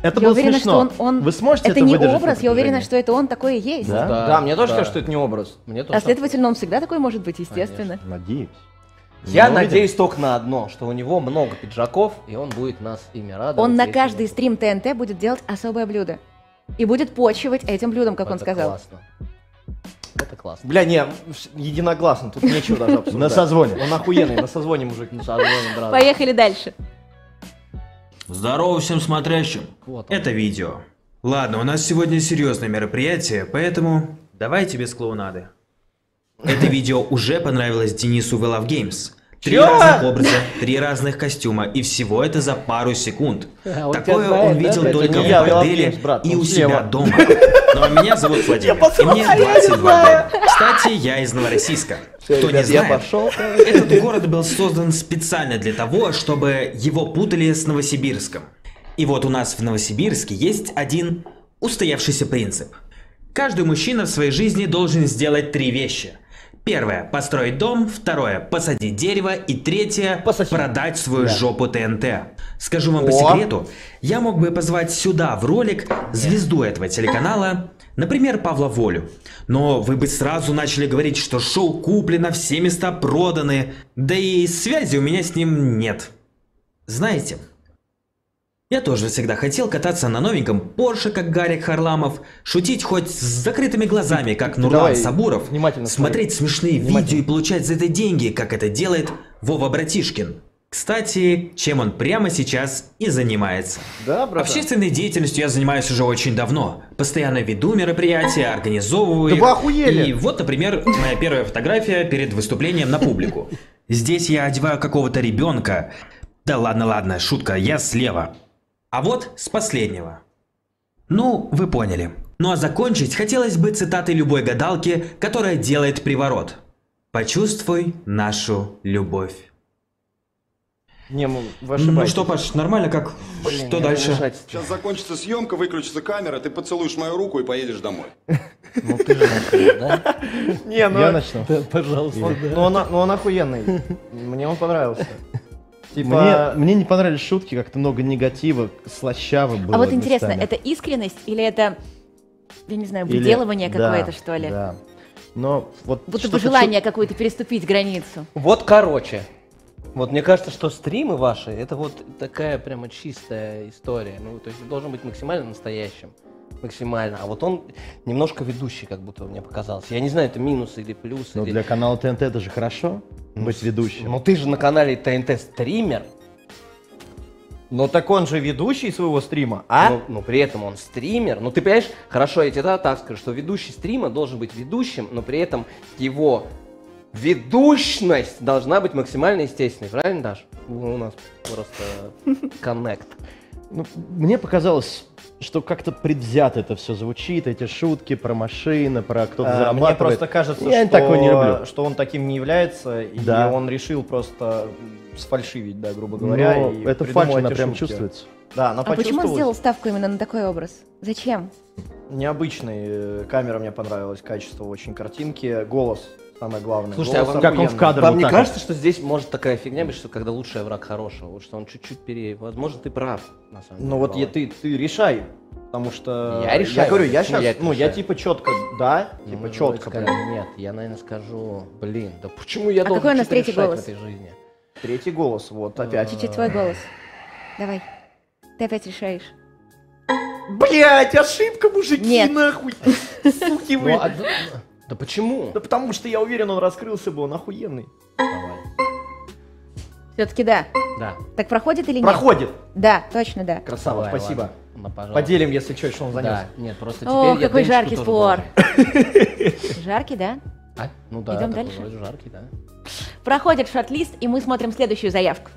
Это я было уверена, смешно. Что он, он... Вы сможете это, это не образ, я уверена, что это он такой и есть. Да, да, да мне тоже да. кажется, что это не образ. Мне тоже а следовательно, так. он всегда такой может быть, естественно. Конечно. Надеюсь. Я ну, надеюсь видим. только на одно, что у него много пиджаков, и он будет нас ими радовать. Он на каждый он... стрим ТНТ будет делать особое блюдо. И будет почивать этим блюдом, как это он сказал. Классно. Это классно. Бля, не, единогласно, тут нечего даже обсуждать. На созвоне. Он охуенный, на созвоне, мужик, на созвоне, брат. Поехали дальше. Здорово всем смотрящим. Вот это видео. Ладно, у нас сегодня серьезное мероприятие, поэтому давайте без клоунады. Это видео уже понравилось Денису WeLoveGames. Три Чё? разных образа, три разных костюма, и всего это за пару секунд. А, такое знает, он видел да, только в борделе и у себя дома. Но меня зовут Владимир, и мне двадцать два года. Кстати, я из Новороссийска. Кто не знает, этот город был создан специально для того, чтобы его путали с Новосибирском. И вот у нас в Новосибирске есть один устоявшийся принцип. Каждый мужчина в своей жизни должен сделать три вещи. Первое – построить дом, второе – посадить дерево и третье – продать свою да. жопу ТНТ. Скажу вам О. по секрету, я мог бы позвать сюда в ролик звезду этого телеканала, например, Павла Волю. Но вы бы сразу начали говорить, что шоу куплено, все места проданы, да и связи у меня с ним нет. Знаете, я тоже всегда хотел кататься на новеньком Порше, как Гарик Харламов, шутить хоть с закрытыми глазами, как Нурлан Давай, Сабуров, смотреть смешные видео и получать за это деньги, как это делает Вова Братишкин. Кстати, чем он прямо сейчас и занимается. Да, общественной деятельностью я занимаюсь уже очень давно. Постоянно веду мероприятия, организовываю их. Да вы охуели. И вот, например, моя первая фотография перед выступлением на публику. Здесь я одеваю какого-то ребенка. Да ладно, ладно, шутка, я слева. А вот с последнего. Ну, вы поняли. Ну а закончить хотелось бы цитатой любой гадалки, которая делает приворот. «Почувствуй нашу любовь». Не, мы ну что, Паш, нормально как? Блин, что дальше? Сейчас закончится съемка, выключится камера, ты поцелуешь мою руку и поедешь домой. Ну ты же начнешь, да? Не, ну... Я начну? Пожалуйста. Ну он охуенный. Мне он понравился. Типа... Мне, мне не понравились шутки, как-то много негатива, слащаво было. А вот интересно, местами. Это искренность или это, я не знаю, выделывание или... какое-то, да, что ли? Да. Но вот будто бы желание какое-то переступить границу. Вот, короче, вот мне кажется, что стримы ваши, это вот такая прямо чистая история. Ну, то есть он должен быть максимально настоящим. Максимально. А вот он немножко ведущий, как будто мне показалось. Я не знаю, это минус или плюс. Ну, или... для канала ТНТ это же хорошо. Быть ведущим. Ну ты же на канале ТНТ стример. Ну так он же ведущий своего стрима, а? Ну, ну при этом он стример. Ну ты понимаешь, хорошо, я тебе да, так скажу, что ведущий стрима должен быть ведущим, но при этом его ведущность должна быть максимально естественной. Правильно, Даш? Ну, у нас просто коннект. Ну, мне показалось, что как-то предвзято это все звучит, эти шутки про машины, про кто-то а, зарабатывает. Мне просто кажется, я что, такого не люблю. Что он таким не является, да. и он решил просто сфальшивить, да, грубо говоря. Но и это фальш, она прям чувствуется. Да, она а почему он сделал ставку именно на такой образ? Зачем? Необычный. Камера мне понравилась, качество очень картинки, голос. Самое главное. Слушайте, а вам, как он в кадр вам вот не так кажется, вот? Что здесь может такая фигня быть, что когда лучший враг хорошего, вот что он чуть-чуть пере... Возможно, ты прав, на самом деле. Ну вот я, ты, ты решай, потому что... Я решаю. Я говорю, я сейчас, я ну решаю. Я типа четко, да, ну, типа ну, четко. Скажу, нет, я, наверное, скажу, блин, да почему я а должен какой у нас третий голос? В этой жизни? Третий голос, вот опять. Чуть-чуть твой голос. Давай, ты опять решаешь. Блять, ошибка, мужики, нет. нахуй. Суки вы. Да почему? Да потому что я уверен, он раскрылся бы, он охуенный. Давай. Все-таки да. Да. Так проходит или проходит. Нет? Проходит. Да, точно да. Красава, давай, спасибо. Ну, поделим, если что, что он занес. Да. Нет, просто теперь О, я какой жаркий спор. Жаркий, да? А? Ну да. Идем дальше. Жаркий, да. Проходит шорт-лист, и мы смотрим следующую заявку.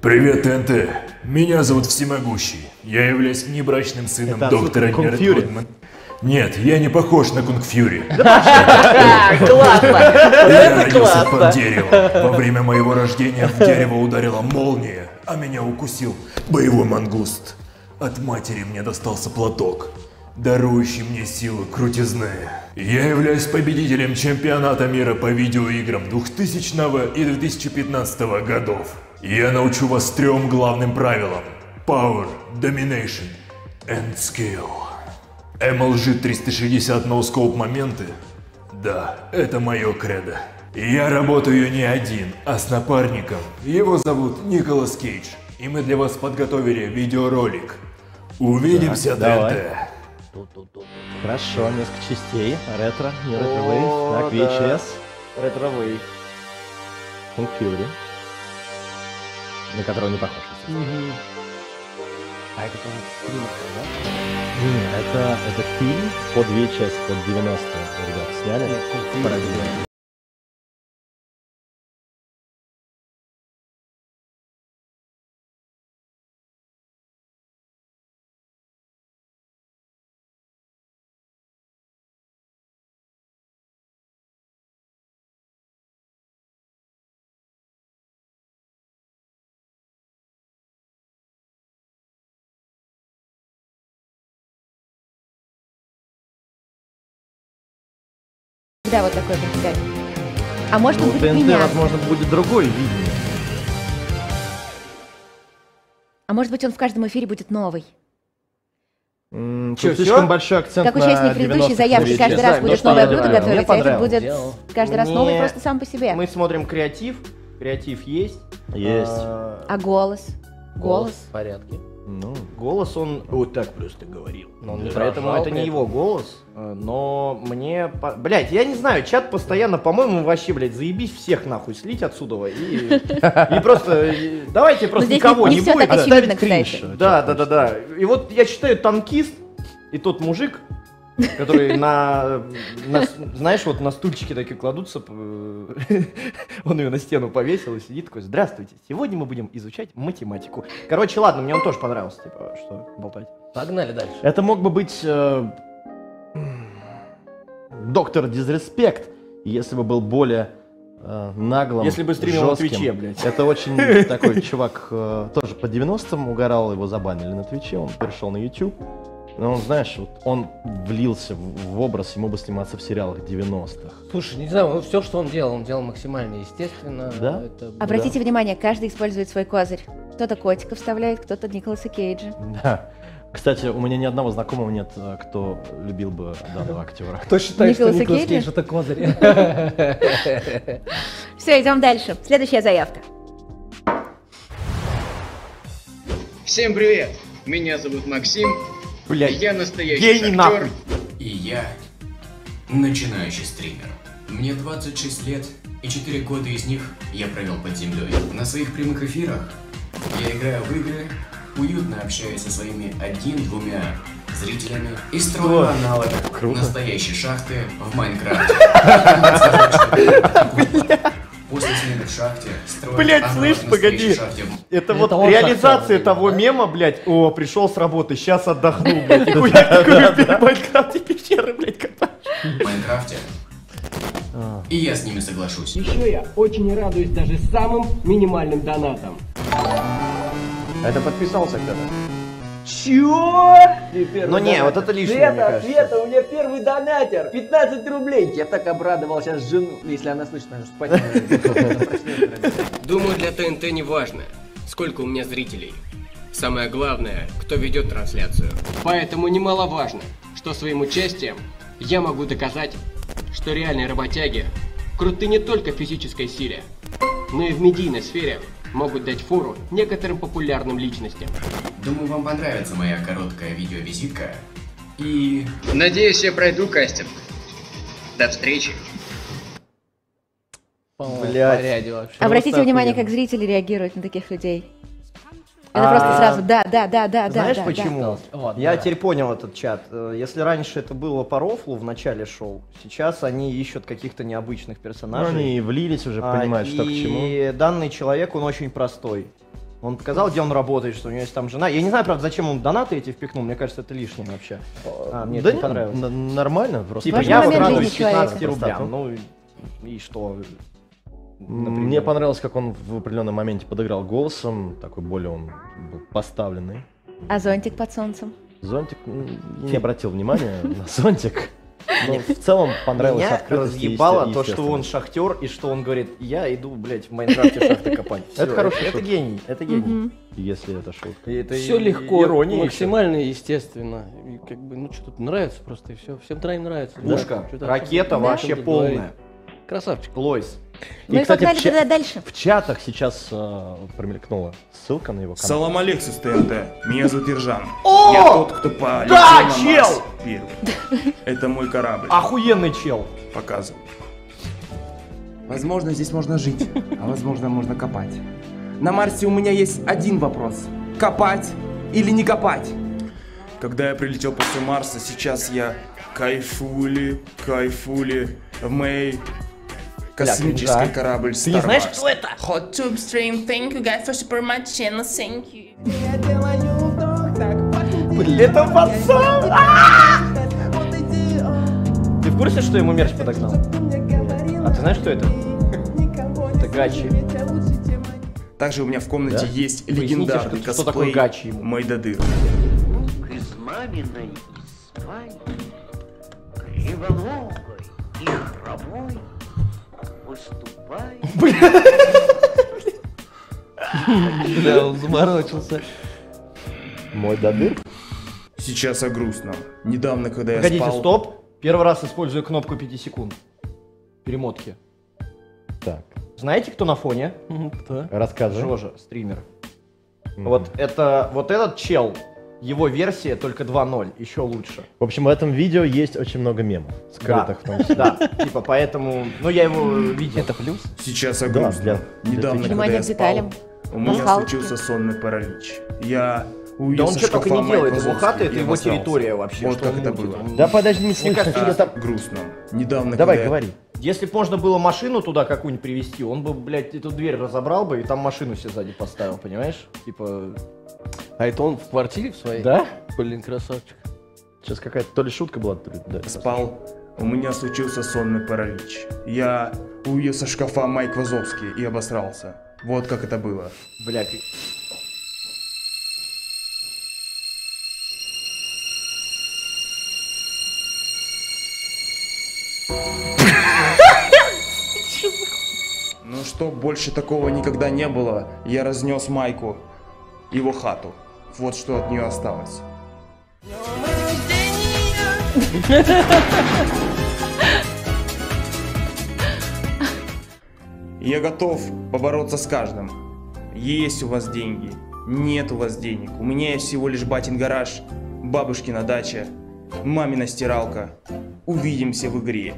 Привет, ТНТ. Меня зовут Всемогущий. Я являюсь внебрачным сыном Это доктора Нердмана. Нет, я не похож на Кунг-Фьюри. Классно! Я родился под деревом. Во время моего рождения в дерево ударила молния, а меня укусил боевой мангуст. От матери мне достался платок, дарующий мне силы крутизны. Я являюсь победителем чемпионата мира по видеоиграм двухтысячного и две тысячи пятнадцатого годов. Я научу вас трем главным правилам. Power, Domination and Skill. эм эл джи триста шестьдесят ноускоп моменты? Да, это мое кредо. Я работаю не один, а с напарником. Его зовут Николас Кейдж. И мы для вас подготовили видеоролик. Увидимся, ТНТ. Хорошо, несколько частей. Ретро, не ретро-вейв. Так, ви эйч эс. Ретро-вейв. Функ Фьюри. На которого не похож. Угу. А это тоже фильм, да? Нет, это, это фильм под две части, под девяностые, ребят, сняли. Нет, пародия. Да, вот такой председатель. А может, ну, будет ТНТ, возможно, будет другое видение. А может быть, он в каждом эфире будет новый? М-м, Че, слишком все? Большой акцент. Как участник предыдущей заявки, каждый раз будет новое блюдо готовить, а этот будет каждый раз новый просто сам по себе. Мы смотрим креатив. Креатив есть. Есть. А голос? Голос в порядке. Ну, голос он вот так просто говорил. Но он поэтому это не его голос, но мне... По... Блять, я не знаю, чат постоянно, по-моему, вообще, блядь, заебись всех нахуй слить отсюда. И, и просто... И... Давайте просто никого не, не будет. Оставить кринж. Да, да, да, да. И вот я читаю «Танкист», и тот мужик, который на, на... Знаешь, вот на стульчики такие кладутся, он ее на стену повесил и сидит такой: «Здравствуйте, сегодня мы будем изучать математику». Короче, ладно, мне он тоже понравился, типа, что болтать. Погнали дальше. Это мог бы быть э... доктор Дизреспект, если бы был более э, наглым, если бы стримил на Твиче, блядь. Это очень такой чувак, э, тоже по девяностым угорал, его забанили на Твиче, он перешел на YouTube. Ну, знаешь, вот он влился в образ, ему бы сниматься в сериалах девяностых. Слушай, не знаю, ну, все, что он делал, он делал максимально естественно. Да? Это... Обратите да. внимание, каждый использует свой козырь. Кто-то котика вставляет, кто-то Николаса Кейджа. Да. Кстати, у меня ни одного знакомого нет, кто любил бы данного актера. Кто считает, что Николас Кейдж — это козырь? Все, идем дальше. Следующая заявка. Всем привет! Меня зовут Максим. Блядь, я настоящий актер. И я начинающий стример. Мне двадцать шесть лет, и четыре года из них я провел под землей. На своих прямых эфирах я играю в игры, уютно общаюсь со своими один-двумя зрителями и строю аналог настоящей шахты в Майнкрафте. После смены в шахте строят... Блядь, слышь, погоди. Это вот реализация того мема, блядь, о, пришел с работы, сейчас отдохну, блядь. И хуяк такой, в Майнкрафте пещеры, блядь, копаешь. В Майнкрафте. И я с ними соглашусь. Еще я очень радуюсь даже самым минимальным донатам. Это подписался кто-то. Чё? Ну не, вот это лишнее, Света, мне кажется. Света, у меня первый донатер, пятнадцать рублей. Я так обрадовал сейчас жену. Если она слышит, она же спать. Думаю, для ТНТ не важно, сколько у меня зрителей. Самое главное, кто ведет трансляцию. Поэтому немаловажно, что своим участием я могу доказать, что реальные работяги круты не только в физической силе, но и в медийной сфере могут дать фору некоторым популярным личностям. Думаю, вам понравится моя короткая видеовизитка. И... Надеюсь, я пройду кастинг. До встречи. Блядь. Обратите просто внимание, как зрители реагируют на таких людей. Это а... просто сразу да, да, да, да, знаешь, да. Знаешь почему? Да. Вот, я да. теперь понял этот чат. Если раньше это было по рофлу в начале шоу, сейчас они ищут каких-то необычных персонажей. Ну, они влились уже, а, понимают, и... что к чему. И данный человек, он очень простой. Он показал, где он работает, что у него есть там жена. Я не знаю, правда, зачем он донаты эти впихнул, мне кажется, это лишним вообще. А, мне да это не понравилось. Нормально, просто. Типа, я вот радуюсь пятнадцати рублям, ну и что? Например. Мне понравилось, как он в определенном моменте подыграл голосом, такой более он был поставленный. А зонтик под солнцем? Зонтик, не обратил внимания на зонтик. Но в целом понравилось открытость. Меня разъебало то, что он шахтер и что он говорит: я иду, блядь, в Майнкрафте шахты копать. Это хороший, это гений, это гений. Если это шутка. Все легко, максимально естественно. Как бы, ну что тут нравится просто и все, всем троим нравится. Пушка, ракета вообще полная. Красавчик, Лойс. И, мы кстати, в, ча дальше. в чатах сейчас э, промелькнула ссылка на его канал. Салам Алексис ТНТ, меня задержан. О! Я тот, кто полетел да, на чел! Марс первый. Это мой корабль. Охуенный чел. Показывай. Возможно, здесь можно жить, а возможно, можно копать. На Марсе у меня есть один вопрос. Копать или не копать? Когда я прилетел после Марса, сейчас я кайфули, кайфули, в моей... Космический да. корабль Star Ты не знаешь, Mars. Кто это? Hot Tube Stream, thank you guys for super much channel, thank you. Блин, это пацан! Ты в курсе, что ему мерч подогнал? А ты знаешь, что это? Это Gachi. Также у меня в комнате да? есть легендарный косплей Майдадыр. Звук из маминой Испании, кривоногой и хромой. Бля, он заморочился. Мой дадыр. Сейчас я грустно. Недавно, когда я спал... Погодите, стоп. Первый раз использую кнопку пять секунд. Перемотки. Так. Знаете, кто на фоне? Кто? Расскажи. Жожа, стример. Вот это, вот этот чел, его версия только два ноль, еще лучше. В общем, в этом видео есть очень много мемов. Скрытых, да. в том числе. Да, типа, поэтому... Ну, я его видел. Это плюс. Сейчас я грустно. Недавно, когда я спал, у меня случился сонный паралич. Я увидел со шкафа Майкла Зовского. Да он что только не делает, его хата, это его территория вообще. Вот как это было. Да подожди, не слышно. Грустно. Недавно, когда... Давай, говори. Если бы можно было машину туда какую-нибудь привезти, он бы, блядь, эту дверь разобрал бы и там машину себе сзади поставил, понимаешь? Типа... А это он в квартире в своей? Да? Блин, красавчик. Сейчас какая-то то ли шутка была, то ли... Да, спал. У меня случился сонный паралич. Я увидел со шкафа Майк Вазовский и обосрался. Вот как это было. Бля, как... Ну что, больше такого никогда не было. Я разнес Майку. Его хату. Вот что от нее осталось. Я готов побороться с каждым. Есть у вас деньги, нет у вас денег. У меня есть всего лишь батин гараж, бабушкина дача, мамина стиралка. Увидимся в игре.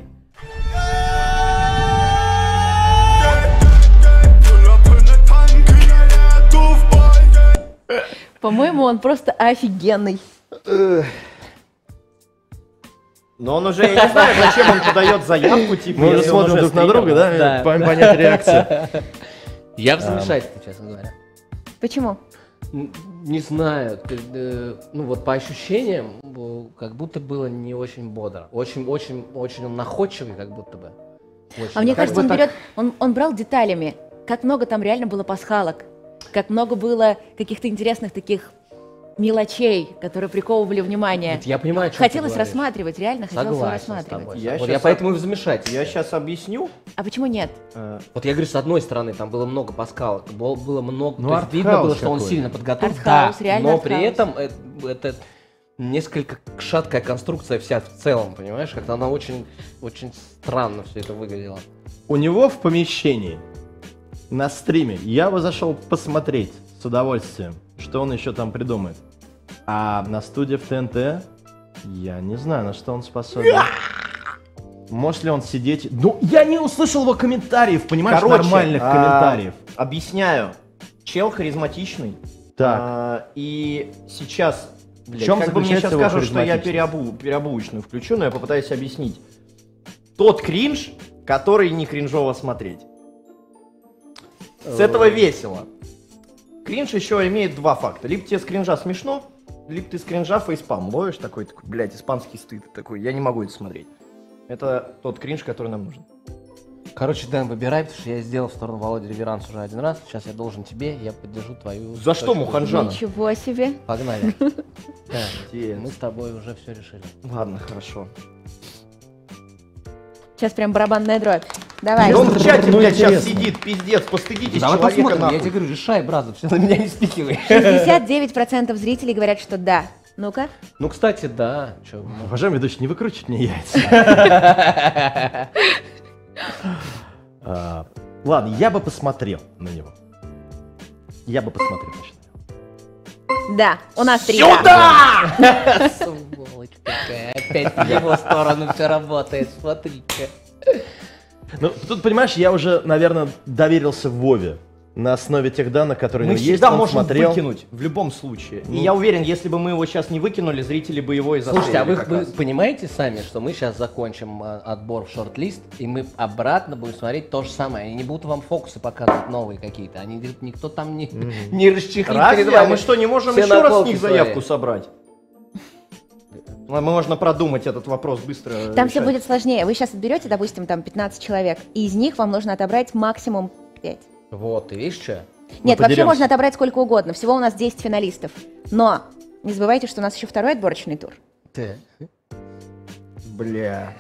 По-моему, он просто офигенный. Но он уже, я не знаю, зачем он подает заявку, типа... Мы уже смотрим друг на друга, да? Понятная реакция. Я в замешательстве, честно говоря. Почему? Не знаю. Ну вот по ощущениям, как будто было не очень бодро. Очень-очень-очень находчивый, как будто бы. А мне кажется, он берет... Он брал деталями. Как много там реально было пасхалок. Как много было каких-то интересных таких мелочей, которые приковывали внимание. Нет, я понимаю, что хотелось рассматривать, реально хотелось рассматривать. Я, вот я поэтому об... и замешать. Я сейчас объясню. А почему нет? А, вот я говорю, с одной стороны, там было много пасхалок, было много. Ну, видно было, что он сильно подготовлен. Да, но при этом это, это несколько шаткая конструкция вся в целом, понимаешь, как-то она очень, очень странно все это выглядело. У него в помещении. На стриме я бы зашел посмотреть с удовольствием, что он еще там придумает. А на студии в ТНТ я не знаю, на что он способен. Может ли он сидеть... Ну, я не услышал его комментариев, понимаешь, короче, нормальных а, комментариев. Объясняю. Чел харизматичный. Так. А, и сейчас... Блядь, в чем как бы мне сейчас скажут, что я переобу... переобувочную включу, но я попытаюсь объяснить. Тот кринж, который не кринжово смотреть. С этого весело. Кринж еще имеет два факта. Либо тебе с кринжа смешно, либо ты с кринжа фейспам ловишь такой, такой, блядь, испанский стыд такой, я не могу это смотреть. Это тот кринж, который нам нужен. Короче, Дэн, выбирай, потому что я сделал в сторону Володи реверанс уже один раз. Сейчас я должен тебе, я поддержу твою... За что, Муханжана? Ничего себе. Погнали. Мы с тобой уже все решили. Ладно, хорошо. Сейчас прям барабанная дробь. Давай. Он в чате, блядь, сейчас сидит, пиздец, постыдитесь человека нахуй. Я тебе говорю, решай, браза, все на меня не спихивай. шестьдесят девять процентов зрителей говорят, что да. Ну-ка. Ну, кстати, да. Уважаемый ведущий, не выкручивай мне яйца. А, ладно, я бы посмотрел на него. Я бы посмотрел, точно. Да, у нас три. Сюда! Сволочь какая. Опять в его сторону все работает, смотри-ка. Ну, тут, понимаешь, я уже, наверное, доверился Вове. На основе тех данных, которые мы всегда можем смотрел. Выкинуть в любом случае. Ну. И я уверен, если бы мы его сейчас не выкинули, зрители бы его и застрелили. Слушайте, а вы, вы понимаете сами, что мы сейчас закончим отбор в шорт-лист, и мы обратно будем смотреть то же самое. Они не будут вам фокусы показывать новые какие-то. Они говорят, никто там не, mm-hmm. не расчехлит. Разве? А мы что, не можем еще раз с них заявку свои. собрать? Можно продумать этот вопрос быстро. Там решать. Все будет сложнее. Вы сейчас отберете, допустим, там пятнадцать человек, и из них вам нужно отобрать максимум пять. Вот, ты видишь, что? Нет, мы вообще поделимся. Можно отобрать сколько угодно. Всего у нас десять финалистов. Но не забывайте, что у нас еще второй отборочный тур. Ты. Бля.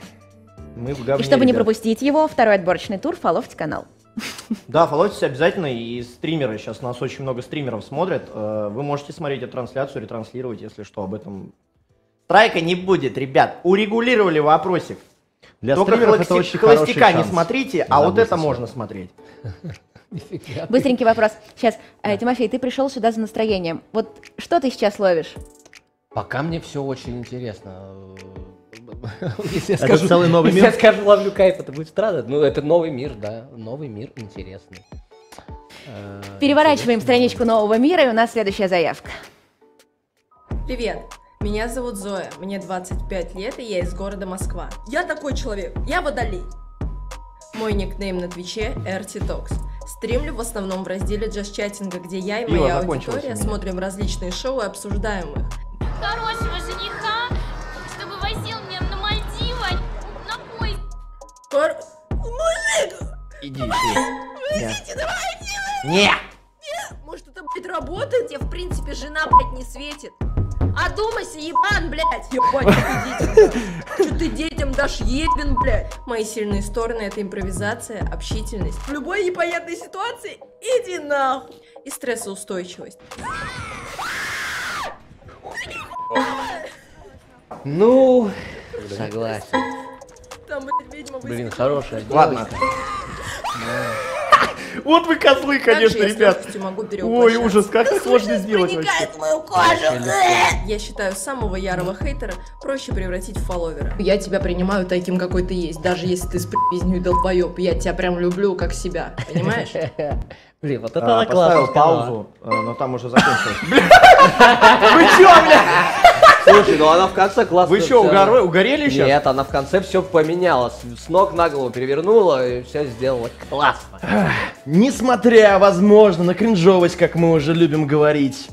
Мы в говне, и чтобы ребят. не пропустить его, второй отборочный тур, фоловьте канал. Да, фоловьтесь обязательно. И стримеры, сейчас нас очень много стримеров смотрят. Вы можете смотреть эту трансляцию, ретранслировать, если что, об этом. Страйка не будет, ребят. Урегулировали вопросик. Для Только холостяка не смотрите, а да, вот это можно смотреть. Быстренький вопрос. Сейчас, да. Тимофей, ты пришел сюда за настроением. Вот что ты сейчас ловишь? Пока мне все очень интересно. Если я скажу, целый новый мир? Если я скажу, ловлю кайф, это будет странно. Ну, это новый мир, да. Новый мир интересный. Переворачиваем страничку нового мира, и у нас следующая заявка. Привет. Меня зовут Зоя, мне двадцать пять лет, и я из города Москва. Я такой человек, я водолей. Мой никнейм на Твиче – RTTalks. Стримлю в основном в разделе джаз-чатинга, где я и моя аудитория смотрим различные шоу и обсуждаем их. Хорошего жениха, чтобы возил меня на Мальдивы, на поезд. Кор... Мужик! Иди, иди. Мужики, давайте! Нет! Нет! Может, это, блядь, работает? Я, в принципе, жена, блядь, не светит. Одумайся, ебан, блядь! Ебать, что ты детям дашь, ебен, блядь! Мои сильные стороны — это импровизация, общительность. В любой непонятной ситуации иди нахуй! И стрессоустойчивость. Ну, согласен. Там, блядь, ведьма выстрелила. Блин, хорошая девочка. Ладно. Вот вы козлы, конечно, ребят. Ой, ужас, как это сложно сделать вообще. Я считаю, самого ярого хейтера проще превратить в фолловера. Я тебя принимаю таким, какой ты есть, даже если ты с пиздню долбоеб. Я тебя прям люблю, как себя, понимаешь? Блин, вот это классно. Поставил паузу, но там уже закончилось. Вы чё, блядь? Слушай, ну она в конце классно... Вы что, угорели, угорели сейчас? Нет, она в конце все поменяла. С ног на голову перевернула и все сделала классно. Несмотря, возможно, на кринжовость, как мы уже любим говорить,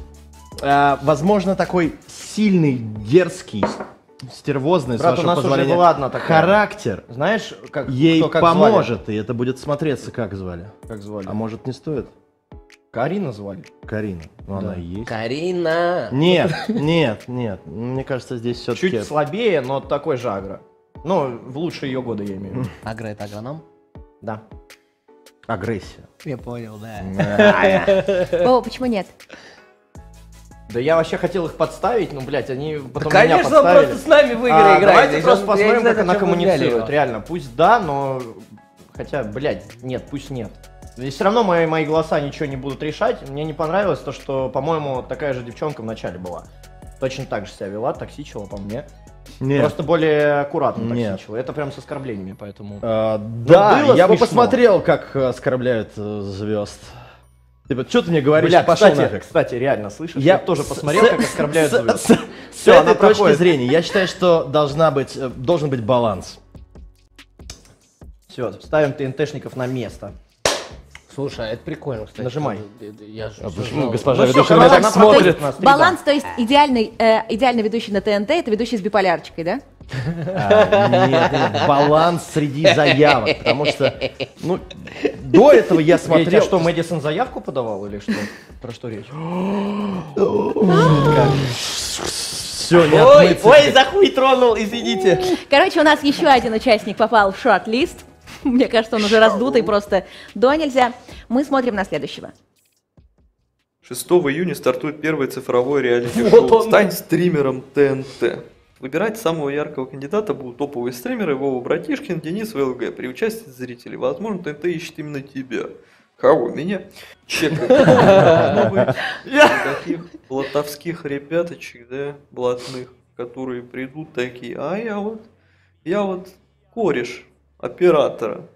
э, возможно, такой сильный, дерзкий, стервозный, брат, с вашего позволения, ладно, характер, знаешь, как, ей как поможет, звали? И это будет смотреться, как звали. Как звали? А может, не стоит? Карина звали? Карина. Ну, да. Она и есть. Карина! Нет, нет, нет. Мне кажется, здесь все-таки... Чуть слабее, но такой же агро. Ну, в лучшие ее годы, я имею в виду. Агро — это агроном? Да. Агрессия. Я понял, да. Вова, почему нет? Да я вообще хотел их подставить, но, блядь, они потом меня подставили. Конечно, просто с нами в игры играют. Давайте просто посмотрим, как она коммуницирует. Реально, пусть да, но... Хотя, блядь, нет, пусть нет. Здесь все равно мои, мои голоса ничего не будут решать. Мне не понравилось то, что, по-моему, такая же девчонка в начале была. Точно так же себя вела, токсичила по мне. Нет. Просто более аккуратно токсичила. Нет. Это прям с оскорблениями, поэтому... А, да, я смешно. бы посмотрел, как оскорбляют звезд. Типа, что ты мне говоришь? Бля, кстати, пошел нафиг. Кстати, реально, слышишь? Я, я тоже посмотрел, как оскорбляют звезд. С этой точки зрения, я считаю, что должна быть, должен быть баланс. Все, ставим ТНТшников на место. Слушай, это прикольно, кстати. Нажимай. Я, я, я, ну, госпожа ну, ведущая так смотрит. То есть, баланс, то есть идеальный, э, идеальный ведущий на ТНТ — это ведущий с биполярочкой, да? А, нет, нет, баланс среди заявок, потому что, ну, до этого я смотрел... Ведь, а что, Мэдисон заявку подавал или что? Про что речь? Все, не отмыться. Ой, ой, за хуй тронул, извините. Короче, у нас еще один участник попал в шорт-лист. Мне кажется, он уже раздутый, просто до нельзя. Мы смотрим на следующего. шестого июня стартует первое цифровое реалити-шоу. Вот он. Стань стримером ТНТ. Выбирать самого яркого кандидата будут топовые стримеры Вова Братишкин, Денис WeLoveGames при участии зрителей. Возможно, ТНТ ищет именно тебя. Кого? Меня? Чекай. Таких блатовских ребяточек, да, блатных, которые придут такие. А я вот, я вот кореш оператора.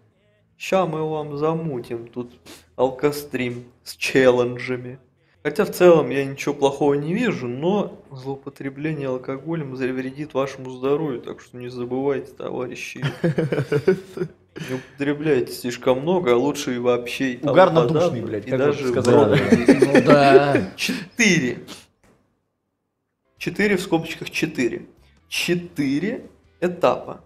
Ща мы вам замутим тут алкострим с челленджами. Хотя в целом я ничего плохого не вижу, но злоупотребление алкоголем вредит вашему здоровью, так что не забывайте, товарищи. Не употребляйте слишком много, а лучше и вообще... Угарно-душный, блядь, как даже сказал. Четыре. Четыре в скобочках четыре. Четыре этапа.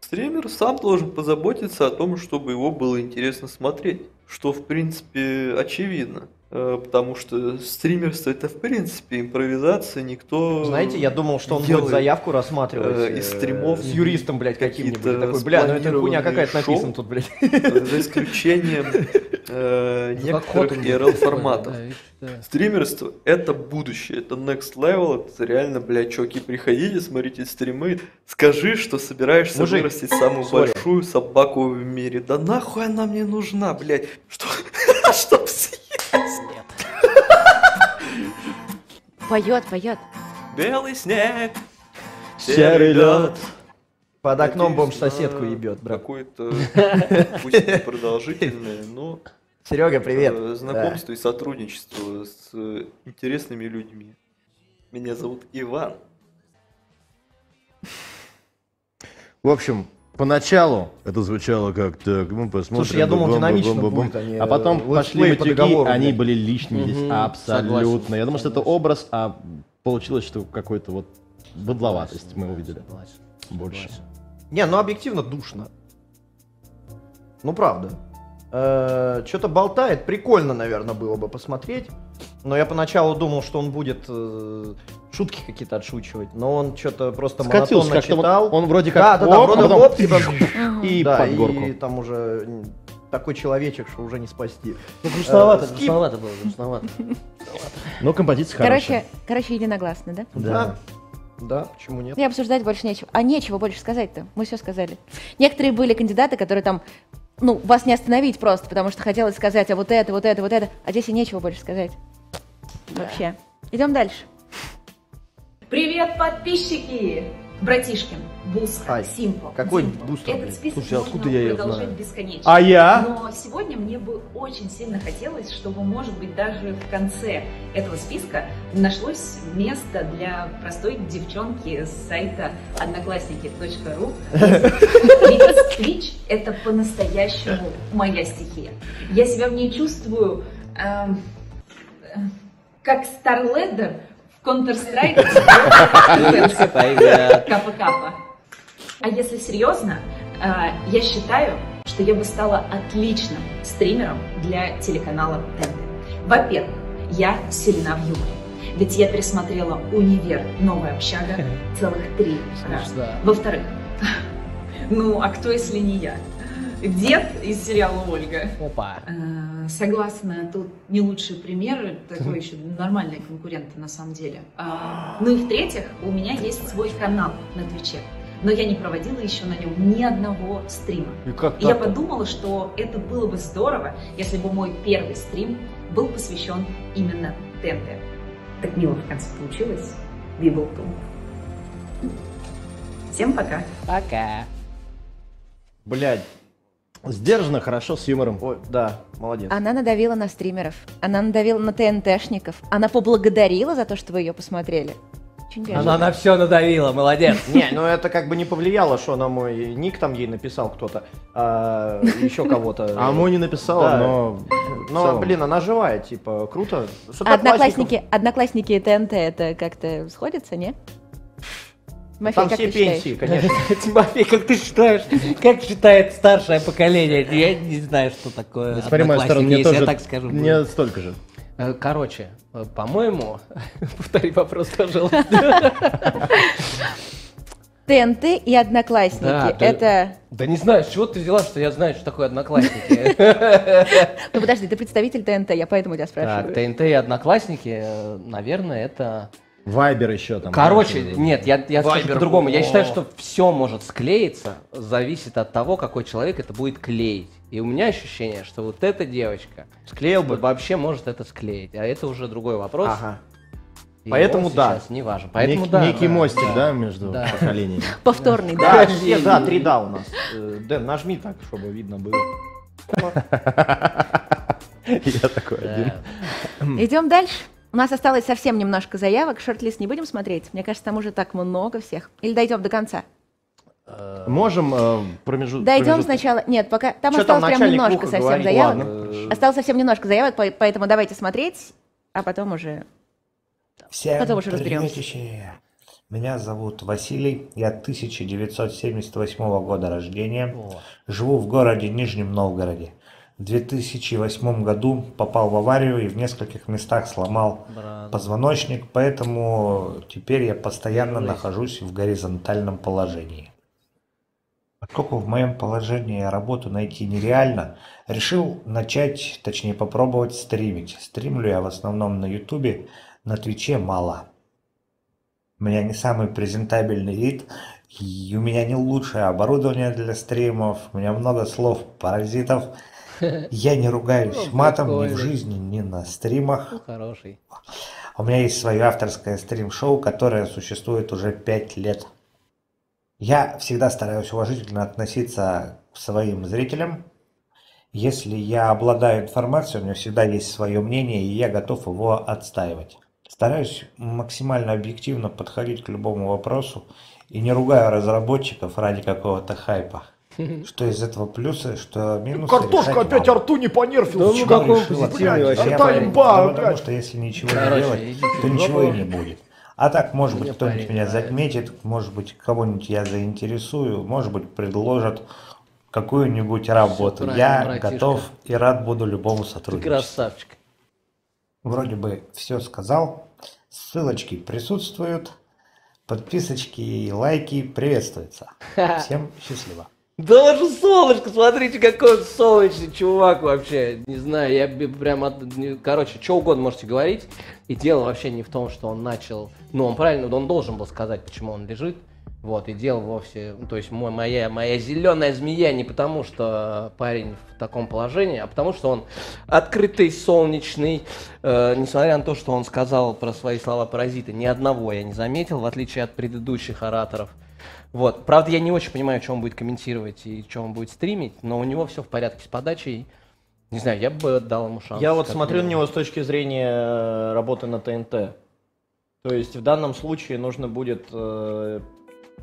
Стример сам должен позаботиться о том, чтобы его было интересно смотреть, что в принципе очевидно. Потому что стримерство это в принципе импровизация, никто... Знаете, я думал, что он будет заявку рассматривать из стримов с юристом, блядь, каким-нибудь. Такой, бля, ну это хуйня какая-то написана тут, блядь. За исключением некоторых и эр эл-форматов. Стримерство это будущее, это next level, это реально, блядь, чуваки, приходите, смотрите стримы, скажи, что собираешься вырастить самую большую собаку в мире. Да нахуй она мне нужна, блядь, что... Чтоб съесть. Поет, поет. Белый снег, серый лед. Под окном бомж соседку ебет, брат. Какое-то, пусть непродолжительное, но... Серега, привет. Знакомство да. и сотрудничество с интересными людьми. Меня зовут Иван. В общем... Поначалу это звучало как-то, мы посмотрим. Слушай, я думал, динамично будет, а, не... а потом пошли матюки, по договору, они да. были лишними угу, здесь абсолютно. Согласен, я думал, что это образ, а получилось, что какой-то вот быдловатость мы увидели. Согласен, больше. Согласен. Не, ну объективно душно. Ну правда. Э -э, что-то болтает, прикольно, наверное, было бы посмотреть. Но я поначалу думал, что он будет э, шутки какие-то отшучивать, но он что-то просто скатился, монотонно читал. Он, он вроде как... Да, да, оп, да, вроде оп, типа, и да, под горку. И там уже такой человечек, что уже не спасти. Ну, грустновато, грустновато было, грустновато. Но композиция хорошая. Короче, единогласно, да? Да. Да, почему нет? И обсуждать больше нечего. А нечего больше сказать-то, мы все сказали. Некоторые были кандидаты, которые там... Ну, вас не остановить просто, потому что хотелось сказать, а вот это, вот это, вот это. А здесь и нечего больше сказать. Вообще. Идем дальше. Привет, подписчики! Братишкин, Бустер, Симпл. Какой Бустер? Этот список Слушай, откуда я ее знаю? Бесконечно. А я? Но сегодня мне бы очень сильно хотелось, чтобы, может быть, даже в конце этого списка нашлось место для простой девчонки с сайта одноклассники точка ру. Ведь Twitch – это по-настоящему моя стихия. Я себя в ней чувствую... как Старледер в Counter-Strike капа-капа. А если серьезно, я считаю, что я бы стала отличным стримером для телеканала ТНТ. Во-первых, я сильна в юморе. Ведь я пересмотрела «Универ. Новая общага» целых три раза. Во-вторых, ну а кто, если не я? Дед из сериала «Ольга». Опа. Согласна, тут не лучший пример, такой еще нормальный конкурент на самом деле. Ну и в-третьих, у меня есть свой канал на Твиче, но я не проводила еще на нем ни одного стрима. И, как и я подумала, что это было бы здорово, если бы мой первый стрим был посвящен именно ТНТ. Так мило в конце получилось. Библтум. Всем пока. Пока. Блядь. Сдержанно, хорошо, с юмором. Ой, да, молодец. Она надавила на стримеров, она надавила на ТНТшников, она поблагодарила за то, что вы ее посмотрели. Она на все надавила, молодец. Не, ну это как бы не повлияло, что на мой ник там ей написал кто-то, еще кого-то. А мой не написала, но... Но, блин, она живая, типа, круто. Одноклассники, одноклассники и ТНТ это как-то сходится, не? Мафей, там все пенсии, конечно. Мафей, как ты считаешь? Как считает старшее поколение? Я не знаю, что такое. Смотри, моя сторона, мне тоже, я так скажу. Мне столько же. Короче, по-моему... Повтори вопрос, пожалуйста. ТНТ и Одноклассники. Да, это... Да, да не знаю, с чего ты взяла, что я знаю, что такое Одноклассники. Ну подожди, ты представитель ТНТ, я поэтому тебя спрашиваю. ТНТ и Одноклассники, наверное, это... Вайбер еще там. Короче, короче нет, я, я скажу по-другому. Я считаю, что все может склеиться, зависит от того, какой человек это будет клеить. И у меня ощущение, что вот эта девочка склеил бы, вообще может это склеить. А это уже другой вопрос. Ага. Поэтому да. Не важно. Поэтому Нек, да. Некий да, мостик, да, да между да. поколениями. Повторный, да. Да, три да у нас. Дэн, нажми так, чтобы видно было. Я такой один. Идем дальше. У нас осталось совсем немножко заявок. Шорт-лист не будем смотреть. Мне кажется, там уже так много всех. Или дойдем до конца? Можем э, промежуток. Дойдем сначала. Нет, пока. Там что осталось там прям немножко совсем говорит? Заявок. Ладно. Осталось совсем немножко заявок, поэтому давайте смотреть, а потом уже. Всем потом уже разберемся. Меня зовут Василий, я тысяча девятьсот семьдесят восьмого года рождения, О. живу в городе Нижнем Новгороде. В две тысячи восьмом году попал в аварию и в нескольких местах сломал Брат. позвоночник, поэтому теперь я постоянно Брат. нахожусь в горизонтальном положении. Поскольку в моем положении работу найти нереально, решил начать, точнее попробовать стримить. Стримлю я в основном на ютубе, на твиче мало. У меня не самый презентабельный вид, и у меня не лучшее оборудование для стримов, у меня много слов паразитов. Я не ругаюсь матом ни в жизни, ни на стримах. Хороший. У меня есть свое авторское стрим-шоу, которое существует уже пять лет. Я всегда стараюсь уважительно относиться к своим зрителям. Если я обладаю информацией, у меня всегда есть свое мнение, и я готов его отстаивать. Стараюсь максимально объективно подходить к любому вопросу и не ругаю разработчиков ради какого-то хайпа. Что из этого плюсы, что минусы. Картошка опять могу. Арту не понерфил. Да ну какой позитивный Арта имба. Потому что если ничего Короче, не делать, то ничего и не будет. А так, может быть, кто-нибудь меня заметит, может быть, кого-нибудь я заинтересую, может быть, предложат какую-нибудь работу. Я братишка. готов и рад буду любому сотрудничеству. Красавчик. Вроде бы все сказал. Ссылочки присутствуют. Подписочки и лайки приветствуются. Всем счастливо. Да он же солнышко, смотрите, какой он солнечный чувак вообще. Не знаю, я прям... От... Короче, что угодно можете говорить. И дело вообще не в том, что он начал... Ну, он правильно, он должен был сказать, почему он лежит. Вот, и дело вовсе... То есть мой, моя, моя зеленая змея не потому, что парень в таком положении, а потому, что он открытый, солнечный. Э, несмотря на то, что он сказал про свои слова-паразиты, ни одного я не заметил, в отличие от предыдущих ораторов. Вот. Правда, я не очень понимаю, что он будет комментировать и что он будет стримить, но у него все в порядке с подачей. Не знаю, я бы дал ему шанс. Я вот смотрю на него с точки зрения работы на ТНТ. То есть в данном случае нужно будет э,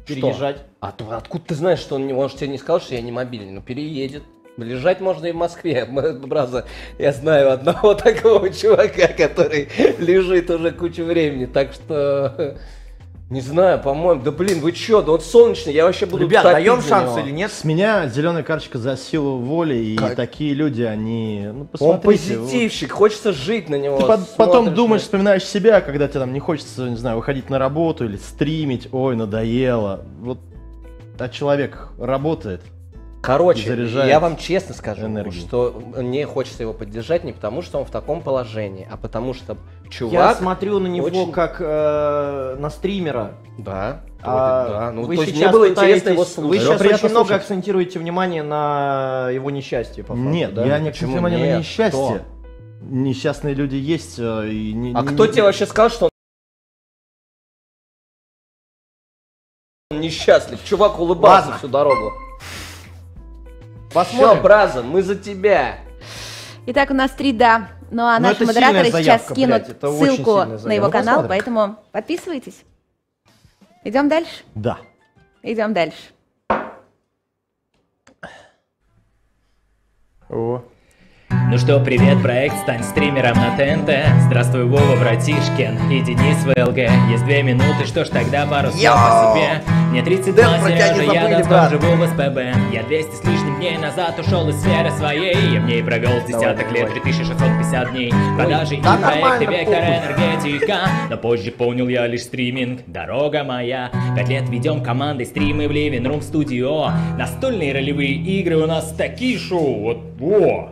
переезжать. Что? А ты, откуда ты знаешь, что он, он же тебе не сказал, что я не мобильный, но переедет. Лежать можно и в Москве. Браза, я знаю одного такого чувака, который лежит уже кучу времени, так что... Не знаю, по-моему, да блин, вы чё, да он солнечный, я вообще буду... Ребят, даем шанс или нет? С меня зеленая карточка за силу воли, и как? Такие люди, они... Ну, он позитивщик, вот. Хочется жить на него. Ты под, потом думаешь, на... вспоминаешь себя, когда тебе там не хочется, не знаю, выходить на работу или стримить, ой, надоело. Вот, а человек работает. Короче, я вам честно скажу, энергию. Что мне хочется его поддержать не потому, что он в таком положении, а потому что чувак... Я смотрю на него очень... как э, на стримера. Да. А, да. Ну, вы то сейчас есть, мне было интересно его слушать. Вы сейчас очень много слушать. Акцентируете внимание на его несчастье. По факту, нет, да? Я не акцентирую внимание нет, на несчастье. Кто? Несчастные люди есть. И не, а не, кто не... тебе вообще сказал, что он... он несчастлив? Чувак улыбался Ладно. всю дорогу. Посмотрим. Все, Браза, мы за тебя. Итак, у нас три «да». Ну а Но наши модераторы сейчас скинут ссылку на его канал, Посмотрим. Поэтому подписывайтесь. Идем дальше? Да. Идем дальше. О. Ну что, привет, проект «Стань стримером» на ТНТ. Здравствуй, Вова Братишкин и Денис WeLoveGames. Есть две минуты, что ж, тогда пару слов о себе. Мне тридцать два, Сережа, я давно живу в СПБ. Я двести с лишним дней назад ушел из сферы своей. Я в ней провел с десяток лет, три тысячи шестьсот пятьдесят дней. Продажи и проекты, вектор, энергетика. Но позже понял я лишь стриминг, дорога моя. Пять лет ведем командой стримы в Living Room Studio. Настольные ролевые игры у нас такие шоу, вот во.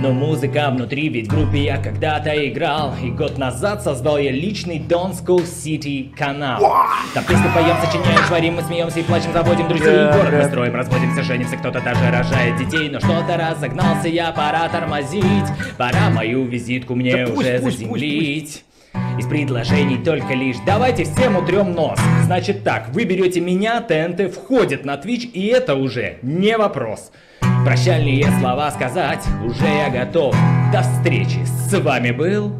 Но музыка внутри, ведь в группе я когда-то играл. И год назад создал я личный Донскоу Сити канал. Там песни поем, сочиняем, творим, мы смеемся и плачем, заводим друзей. И город мы строим, разводимся, женимся, кто-то даже рожает детей. Но что-то разогнался я, пора тормозить. Пора мою визитку мне уже заземлить. Из предложений только лишь давайте всем утрем нос. Значит так, вы берете меня, ТНТ входит на Twitch, и это уже не вопрос. Прощальные слова сказать уже я готов. До встречи, с вами был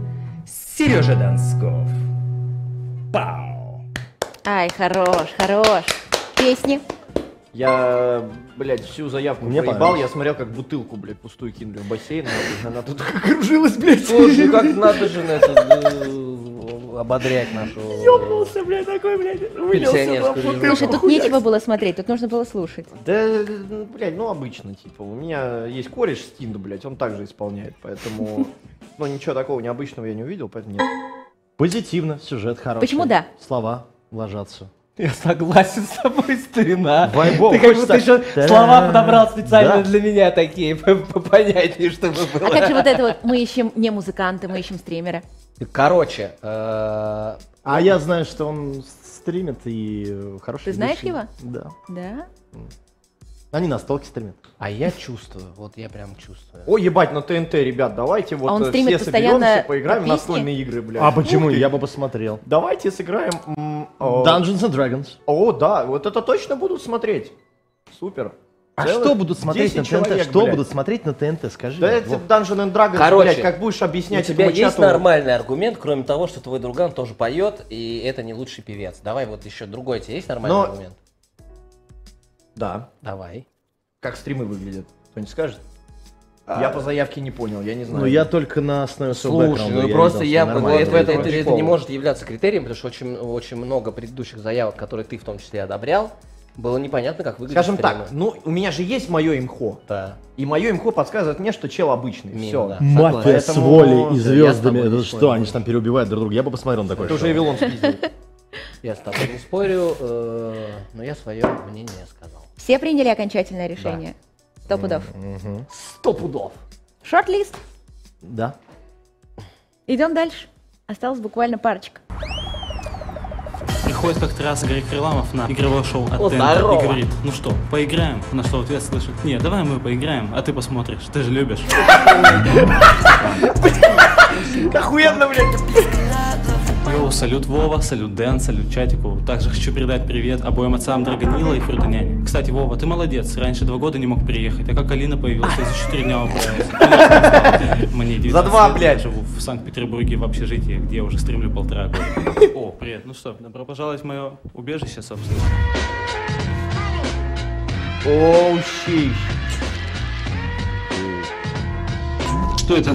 Сережа Донсков. Пау. Ай, хорош, хорош. Песни. Я, блядь, всю заявку мне проебал, я смотрел, как бутылку, блядь, пустую кинули в бассейн, она тут кружилась, блядь. Слушай, как надо же на это ободрять нашего... Ёбнулся, блядь, такой, блядь, вылился в бутылку. Слушай, тут нечего было смотреть, тут нужно было слушать. Да, блядь, ну обычно, типа, у меня есть кореш Стинда, блядь, он также исполняет, поэтому... Ну, ничего такого необычного я не увидел, поэтому нет. Позитивно, сюжет хороший. Почему да? Слова ложатся. Я согласен с тобой, старина. Вайбов, ты как будто еще слова подобрал специально для меня такие, попонятнее, чтобы было. А как же вот это вот, мы ищем не музыканта, мы ищем стримера? Короче. А я знаю, что он стримит и хороший. Ты знаешь его? Да. Да? Они на столке стримят. А я чувствую, вот я прям чувствую. О, ебать, на ТНТ, ребят, давайте вот а все соберемся, поиграем в настольные игры, блядь. А почему? Я бы посмотрел. Давайте сыграем... Dungeons and Dragons. О, да, вот это точно будут смотреть. Супер. А Целых что будут смотреть на ТНТ? Человек, что блядь. будут смотреть на ТНТ? Скажи. Да это Dungeon and Dragons, короче, блядь, как будешь объяснять этому чату? У тебя есть нормальный аргумент, кроме того, что твой друган тоже поет, и это не лучший певец. Давай вот еще другой, тебе есть нормальный Но... аргумент? Да. Давай. Как стримы выглядят? Кто-нибудь скажет? А... Я по заявке не понял, я не знаю. Ну я только на основе своего Слушай, ну я просто я... Это, это, это, это, это не может являться критерием, потому что очень, очень много предыдущих заявок, которые ты в том числе одобрял, было непонятно, как выглядит Скажем стримы. так, ну у меня же есть мое имхо. Да. И мое имхо подсказывает мне, что чел обычный. Мин, Все. Да. Мафия Поэтому... с волей и звездами. Это что, спорю. они же там переубивают друг друга. Я бы посмотрел на такое. Это уже Эвилон спиздил. Я с тобой не спорю, но я свое мнение сказал. Все приняли окончательное решение? Сто пудов. Сто пудов. Шорт-лист? Да. Идем дальше. Осталось буквально парочка. Приходит как-то раз Игорь Крыламов на игровое шоу от ТНТ и говорит: ну что, поиграем? На что ответ слышит: нет, давай мы поиграем, а ты посмотришь, ты же любишь. Охуенно, блядь. Йоу, салют Вова, салют Дэн, салют чатику. Также хочу передать привет обоим отцам Драгонила и Фрутоняне. Кстати, Вова, ты молодец, раньше два года не мог приехать, а как Алина появилась, я за четыре дня управилась. Мне девятнадцать за два, блядь. Я живу в Санкт-Петербурге в общежитии, где я уже стримлю полтора года. О, привет, ну что, добро пожаловать в мое убежище, собственно. Оу, щи. Что это?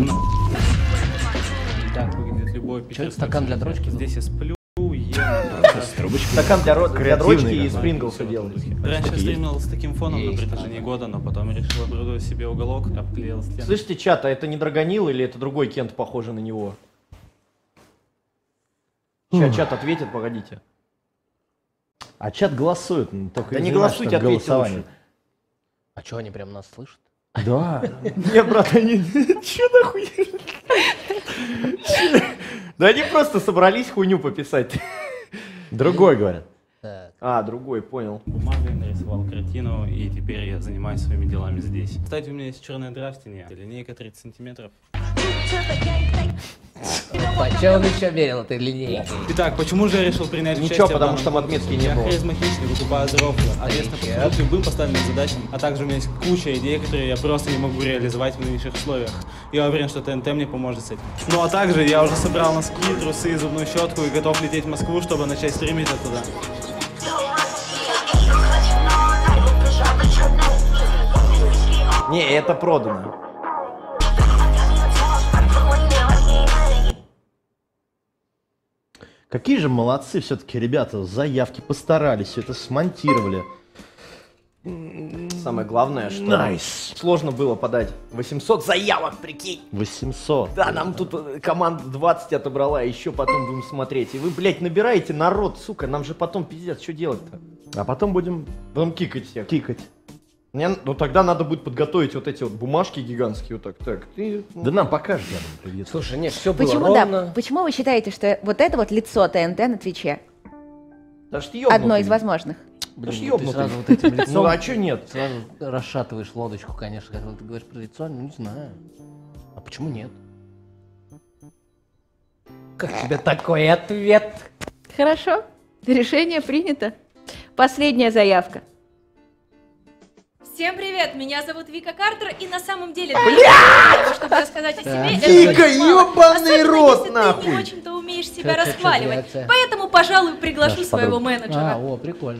Так выглядит любой печатный стакан для дрочки. Здесь я сплю, я... Стакан для дрочки и спринглс делал. Раньше я стримил с таким фоном на протяжении года, но потом решил оборудовать себе уголок, обклеил стену. Слышите, чат, а это не Драгонил или это другой Кент, похожий на него? Сейчас чат ответит, погодите. А чат голосует, только да не голосуйте, ответьте лучше. А что, они прям нас слышат? Да. Нет, брат, они... Че нахуй? Да они просто собрались хуйню пописать. Другой, говорят. А, другой, понял. Бумагой нарисовал картину, и теперь я занимаюсь своими делами здесь. Кстати, у меня есть черная драфтинья, линейка тридцать сантиметров. Почему он еще верил этой линейке? Итак, почему же я решил принять участие? Ничего, потому что там отметки не было. Я харизматичный, выкупаю здоровье, ответственно подхожу к любым поставленным задачам, а также у меня есть куча идей, которые я просто не могу реализовать в нынешних условиях. Я уверен, что ТНТ мне поможет с этим. Ну а также я уже собрал носки, трусы, зубную щетку и готов лететь в Москву, чтобы начать стримить оттуда. Не, это продано. Какие же молодцы все-таки ребята, заявки постарались, все это смонтировали. Самое главное, что nice. сложно было подать восемьсот заявок, прикинь. восемьсот. Да, нам тут команда двадцать отобрала, еще потом будем смотреть. И вы, блядь, набираете народ, сука, нам же потом пиздец, что делать-то? А потом будем... Будем кикать всех. Кикать. Мне, ну тогда надо будет подготовить вот эти вот бумажки гигантские, вот так, так. И, ну... Да нам покажешь, да. Слушай, нет, все почему, было ровно. Да, почему вы считаете, что вот это вот лицо ТНТ на Твиче? Да ж ты ёбнутый. Одно из возможных. Да ж ёбнутый. Ты сразу вот этим лицом... Ну а чё нет? Сразу расшатываешь лодочку, конечно, когда ты говоришь про лицо, ну не знаю. А почему нет? Как тебе такой ответ? Хорошо, решение принято. Последняя заявка. Всем привет, меня зовут Вика Картер, и на самом деле, того, чтобы рассказать о себе, Вика, ёбаный рот, нахуй! Ты не очень-то умеешь себя расхваливать, поэтому, пожалуй, приглашу своего менеджера.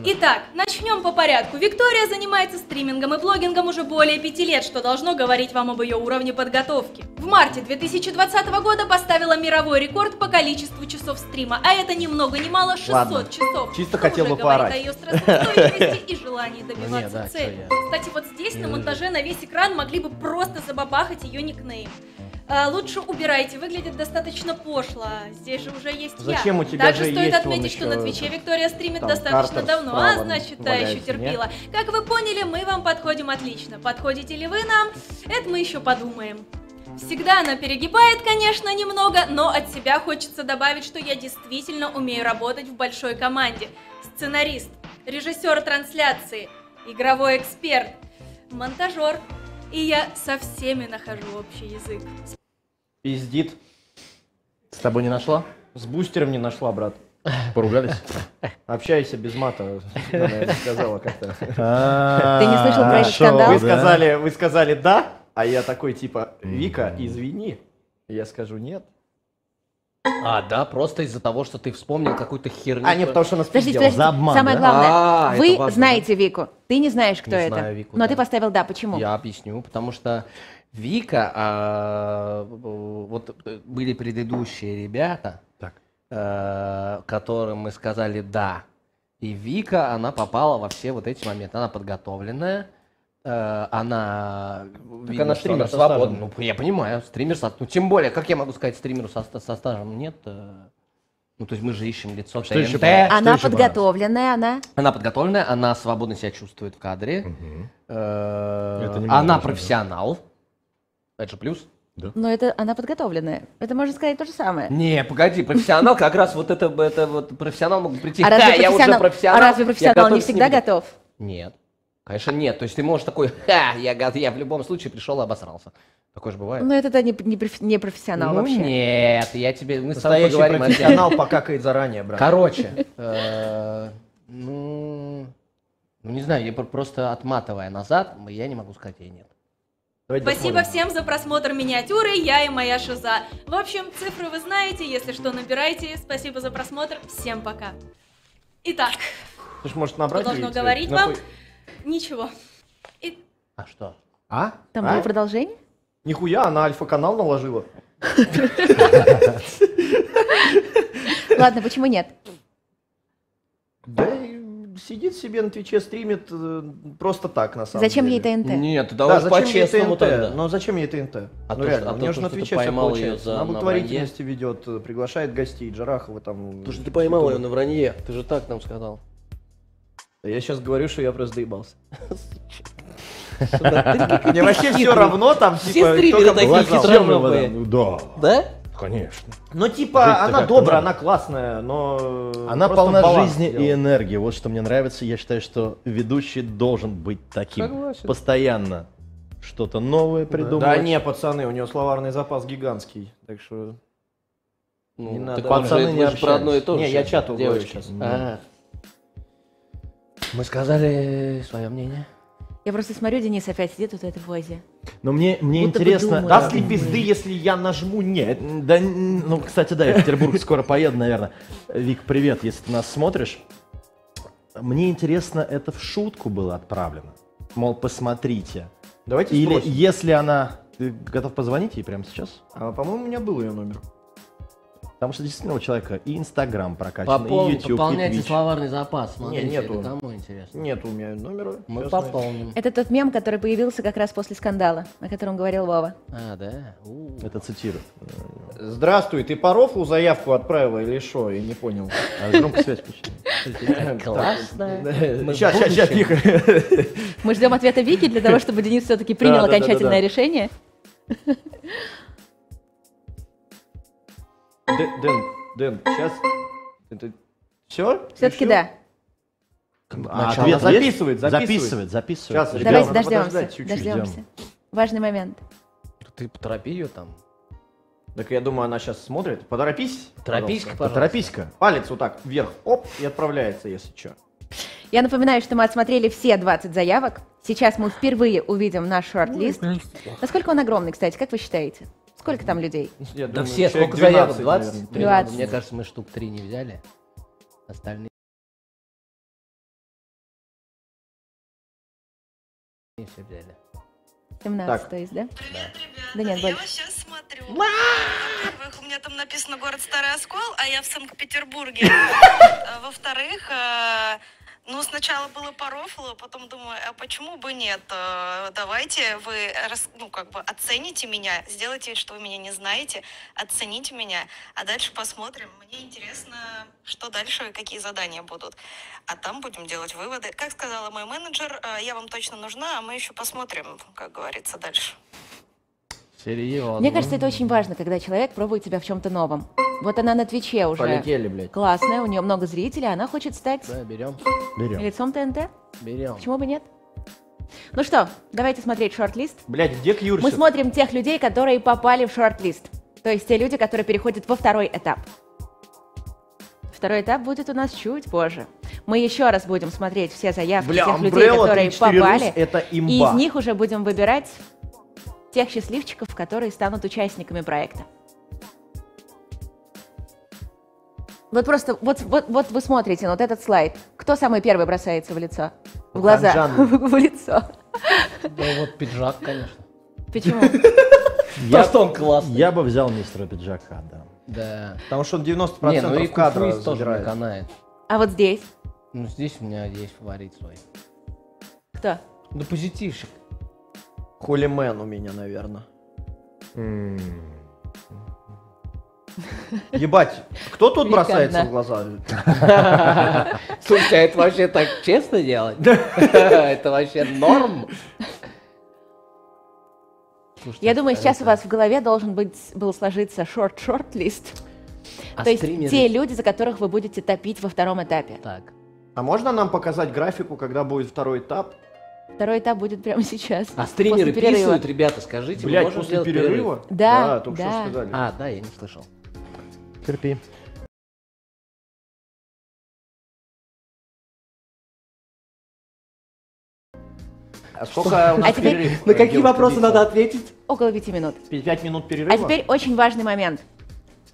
Итак, начнем по порядку. Виктория занимается стримингом и блогингом уже более пяти лет, что должно говорить вам об ее уровне подготовки. В марте две тысячи двадцатого года поставила мировой рекорд по количеству часов стрима, а это ни много ни мало шестьсот часов. Чисто хотела поорать. О ее стрессоустойчивости и желании добиваться цели. Вот здесь на монтаже на весь экран могли бы просто забабахать ее никнейм. А, лучше убирайте, выглядит достаточно пошло. Здесь же уже есть Зачем я. У тебя Также же стоит есть отметить, что на Твиче Виктория стримит достаточно давно, а значит, та еще терпила. Нет? Как вы поняли, мы вам подходим отлично. Подходите ли вы нам? Это мы еще подумаем. Всегда она перегибает, конечно, немного, но от себя хочется добавить, что я действительно умею работать в большой команде. Сценарист, режиссер трансляции, игровой эксперт, монтажер, и я со всеми нахожу общий язык. Пиздит. С тобой не нашла? С Бустером не нашла, брат. Поругались? Общайся без мата, наверное, сказала как-то. Ты не слышал про этот скандал? Вы сказали, вы сказали да, а я такой типа, Вика, извини. Я скажу нет. А, да, просто из-за того, что ты вспомнил какую-то херню. А, нет, потому что нас пиздел. За обман, самое да? главное, а, вы знаете Вику, ты не знаешь, кто не это. Знаю Вику, но да. ты поставил «да», почему? Я объясню, потому что Вика, а, вот были предыдущие ребята, так. А, которым мы сказали «да». И Вика, она попала во все вот эти моменты, она подготовленная. Она, так видно, она стример она свободна. Ну, я понимаю, стример со стажем. Ну, тем более, как я могу сказать стримеру со, со стажем? Нет. Ну, то есть мы же ищем лицо что ТНТ. Еще она что подготовленная, она? Она подготовленная, она свободно себя чувствует в кадре. Угу. Э она профессионал. Это же плюс. Да. Но это она подготовленная. Это можно сказать то же самое. Не, погоди, профессионал как раз вот это вот профессионал мог прийти. А разве профессионал не всегда готов? Нет. Конечно, нет. То есть ты можешь такой, ха, я, я в любом случае пришел и обосрался. Такое же бывает. Ну, это да, не, не, не профессионал ну, вообще. Нет, я тебе... Мы Настоящий с тобой поговорим, профессионал покакает заранее, брат. Короче, э, ну, ну, не знаю, я просто отматывая назад, я не могу сказать ей нет. Давайте Спасибо досмотрим. Всем за просмотр миниатюры «Я и моя шиза». В общем, цифры вы знаете, если что, набирайте. Спасибо за просмотр, всем пока. Итак, ты ж, может, набрать что должно говорить вам... Ничего. И... А что? А? Там а? Было продолжение? Нихуя, она альфа-канал наложила. Ладно, почему нет? Да сидит себе на Твиче, стримит просто так, на самом деле. Зачем ей ТНТ? Нет, давай по-честному тогда. Ну зачем ей ТНТ? Ну реально, у нее же на Твиче все получается. Она благотворительности ведет, приглашает гостей, Джарахова там. Потому что ты поймал ее на вранье, ты же так нам сказал. Я сейчас говорю, что я просто доебался. Мне вообще все равно, там типа только такие. Да. Да? Конечно. Ну типа она добрая, она классная, но она полна жизни и энергии. Вот что мне нравится, я считаю, что ведущий должен быть таким. Постоянно что-то новое придумывать. Да не, пацаны, у него словарный запас гигантский, так что не надо. Пацаны не про одно и то же. Не, я чату говорю сейчас. Мы сказали свое мнение. Я просто смотрю, Денис опять сидит вот в этой позе. Но мне, мне интересно, даст ли пизды, если я нажму «нет»? Да, ну, кстати, да, я в Петербург скоро поеду, наверное. Вик, привет, если ты нас смотришь. Мне интересно, это в шутку было отправлено. Мол, посмотрите. Давайте Или спросим. Если она... Ты готов позвонить ей прямо сейчас? А, по-моему, у меня был ее номер. Потому что действительно у человека и Инстаграм прокачан, Попол... и YouTube, Пополняйте и Twitch. Словарный запас, смотрите, нет, нету. Кому интересно. Нет у меня номера. Мы честно. Пополним. Это тот мем, который появился как раз после скандала, о котором говорил Вова. А, да? У -у. Это цитирует. Здравствуй, ты по рофлу заявку отправила или что? Я не понял. А громко связь включили. слушайте. Классно. Сейчас, сейчас, сейчас, тихо. Мы ждем ответа Вики для того, чтобы Денис все-таки принял окончательное решение. Дэн, Дэн, сейчас. Все? Все-таки да. А, ответ записывает, записывает, записывает. Сейчас, дождемся, дождемся. Важный момент. Ты поторопи ее там. Так я думаю, она сейчас смотрит. Поторопись. Торопись-ка, поторопись-ка. Палец вот так вверх, оп, и отправляется, если что. Я напоминаю, что мы отсмотрели все двадцать заявок. Сейчас мы впервые увидим наш шорт-лист. Насколько он огромный, кстати, как вы считаете? Сколько там людей? Я да думаю, все, сколько двенадцать, заявок? двадцать? двадцать. Мне кажется, мы штук три не взяли. Остальные... все взяли. семнадцать, то есть, да? Привет, ребята. Да нет, я больше. Сейчас смотрю. Во-первых, у меня там написано город Старый Оскол, а я в Санкт-Петербурге. Во-вторых, ну, сначала было по рофлу, потом думаю, а почему бы нет? Давайте вы, ну, как бы оцените меня, сделайте вид, что вы меня не знаете, оцените меня, а дальше посмотрим. Мне интересно, что дальше и какие задания будут. А там будем делать выводы. Как сказала мой менеджер, я вам точно нужна, а мы еще посмотрим, как говорится, дальше. Серьезно. Мне кажется, это очень важно, когда человек пробует себя в чем-то новом. Вот она на Твиче уже. Полетели, блядь. Классная, у нее много зрителей, она хочет стать... Да, берем. Берем. Лицом ТНТ? Берем. Почему бы нет? Ну что, давайте смотреть шорт-лист. Блядь, где Кьюрсик? Мы смотрим тех людей, которые попали в шорт-лист. То есть те люди, которые переходят во второй этап. Второй этап будет у нас чуть позже. Мы еще раз будем смотреть все заявки. Бля, тех людей, которые попали. Это имба. И из них уже будем выбирать... тех счастливчиков, которые станут участниками проекта. Вот просто, вот, вот, вот вы смотрите на вот этот слайд. Кто самый первый бросается в лицо? В глаза? В лицо. Да вот пиджак, конечно. Почему? Потому что он классный. Я бы взял мистера пиджака, да. Да. Потому что он девяносто процентов кадра забирает. А вот здесь? Ну здесь у меня есть фаворит свой. Кто? Да позитивщик. Холимен у меня, наверное. Mm. Ебать, кто тут бросается в глаза? Слушай, а это вообще так честно делать? Это вообще норм? Я думаю, сейчас у вас в голове должен был сложиться шорт-шорт-лист. То есть те люди, за которых вы будете топить во втором этапе. А можно нам показать графику, когда будет второй этап? Второй этап будет прямо сейчас. А стримеры писают, ребята, скажите, блядь, мы можем после перерыва? Перерыв? Да, да, только да. Что сказали. А, да, я не слышал. Терпи. А сколько у нас а теперь... На какие вопросы надо ответить? Около пяти минут. Пять минут перерыва? А теперь очень важный момент.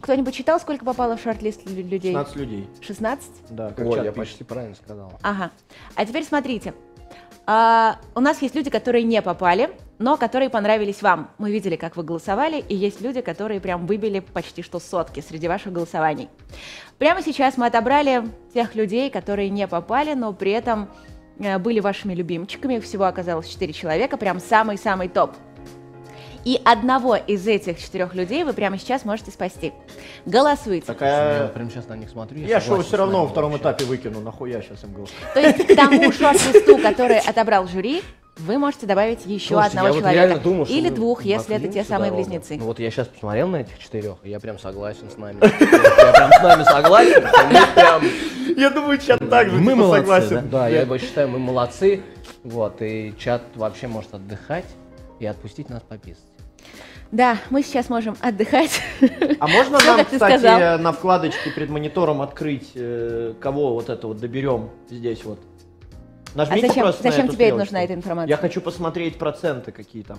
Кто-нибудь читал, сколько попало в шорт-лист людей? шестнадцать людей. шестнадцать? Да, как Ой, я пишет. Почти правильно сказал. Ага. А теперь смотрите. А, у нас есть люди, которые не попали, но которые понравились вам. Мы видели, как вы голосовали, и есть люди, которые прям выбили почти что сотки среди ваших голосований. Прямо сейчас мы отобрали тех людей, которые не попали, но при этом были вашими любимчиками. Всего оказалось четыре человека, прям самый-самый топ. И одного из этих четырех людей вы прямо сейчас можете спасти. Голосуйте. Так, а... Я прямо сейчас на них смотрю. Я, я шоу все равно во втором вообще. Этапе выкину, нахуя сейчас им голосую. То есть к тому шорт-листу, который отобрал жюри, вы можете добавить еще Слушайте, одного человека. Вот думал, или двух, если это те самые ровно. Близнецы. Ну вот я сейчас посмотрел на этих четырех, и я прям согласен с нами. Я прям с нами согласен. Я думаю, чат так же. Мы молодцы. Да, я считаю, мы молодцы. Вот, и чат вообще может отдыхать и отпустить нас пописать. Да, мы сейчас можем отдыхать. А можно нам, кстати, на вкладочке перед монитором открыть, кого вот это вот доберем здесь вот? Нажмите просто. Зачем тебе нужна эта информация? Я хочу посмотреть проценты какие там.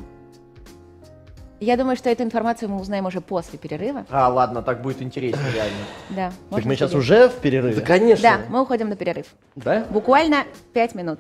Я думаю, что эту информацию мы узнаем уже после перерыва. А, ладно, так будет интереснее реально. Да. Так мы сейчас уже в перерыве? Да, конечно. Да, мы уходим на перерыв. Да? Буквально пять минут.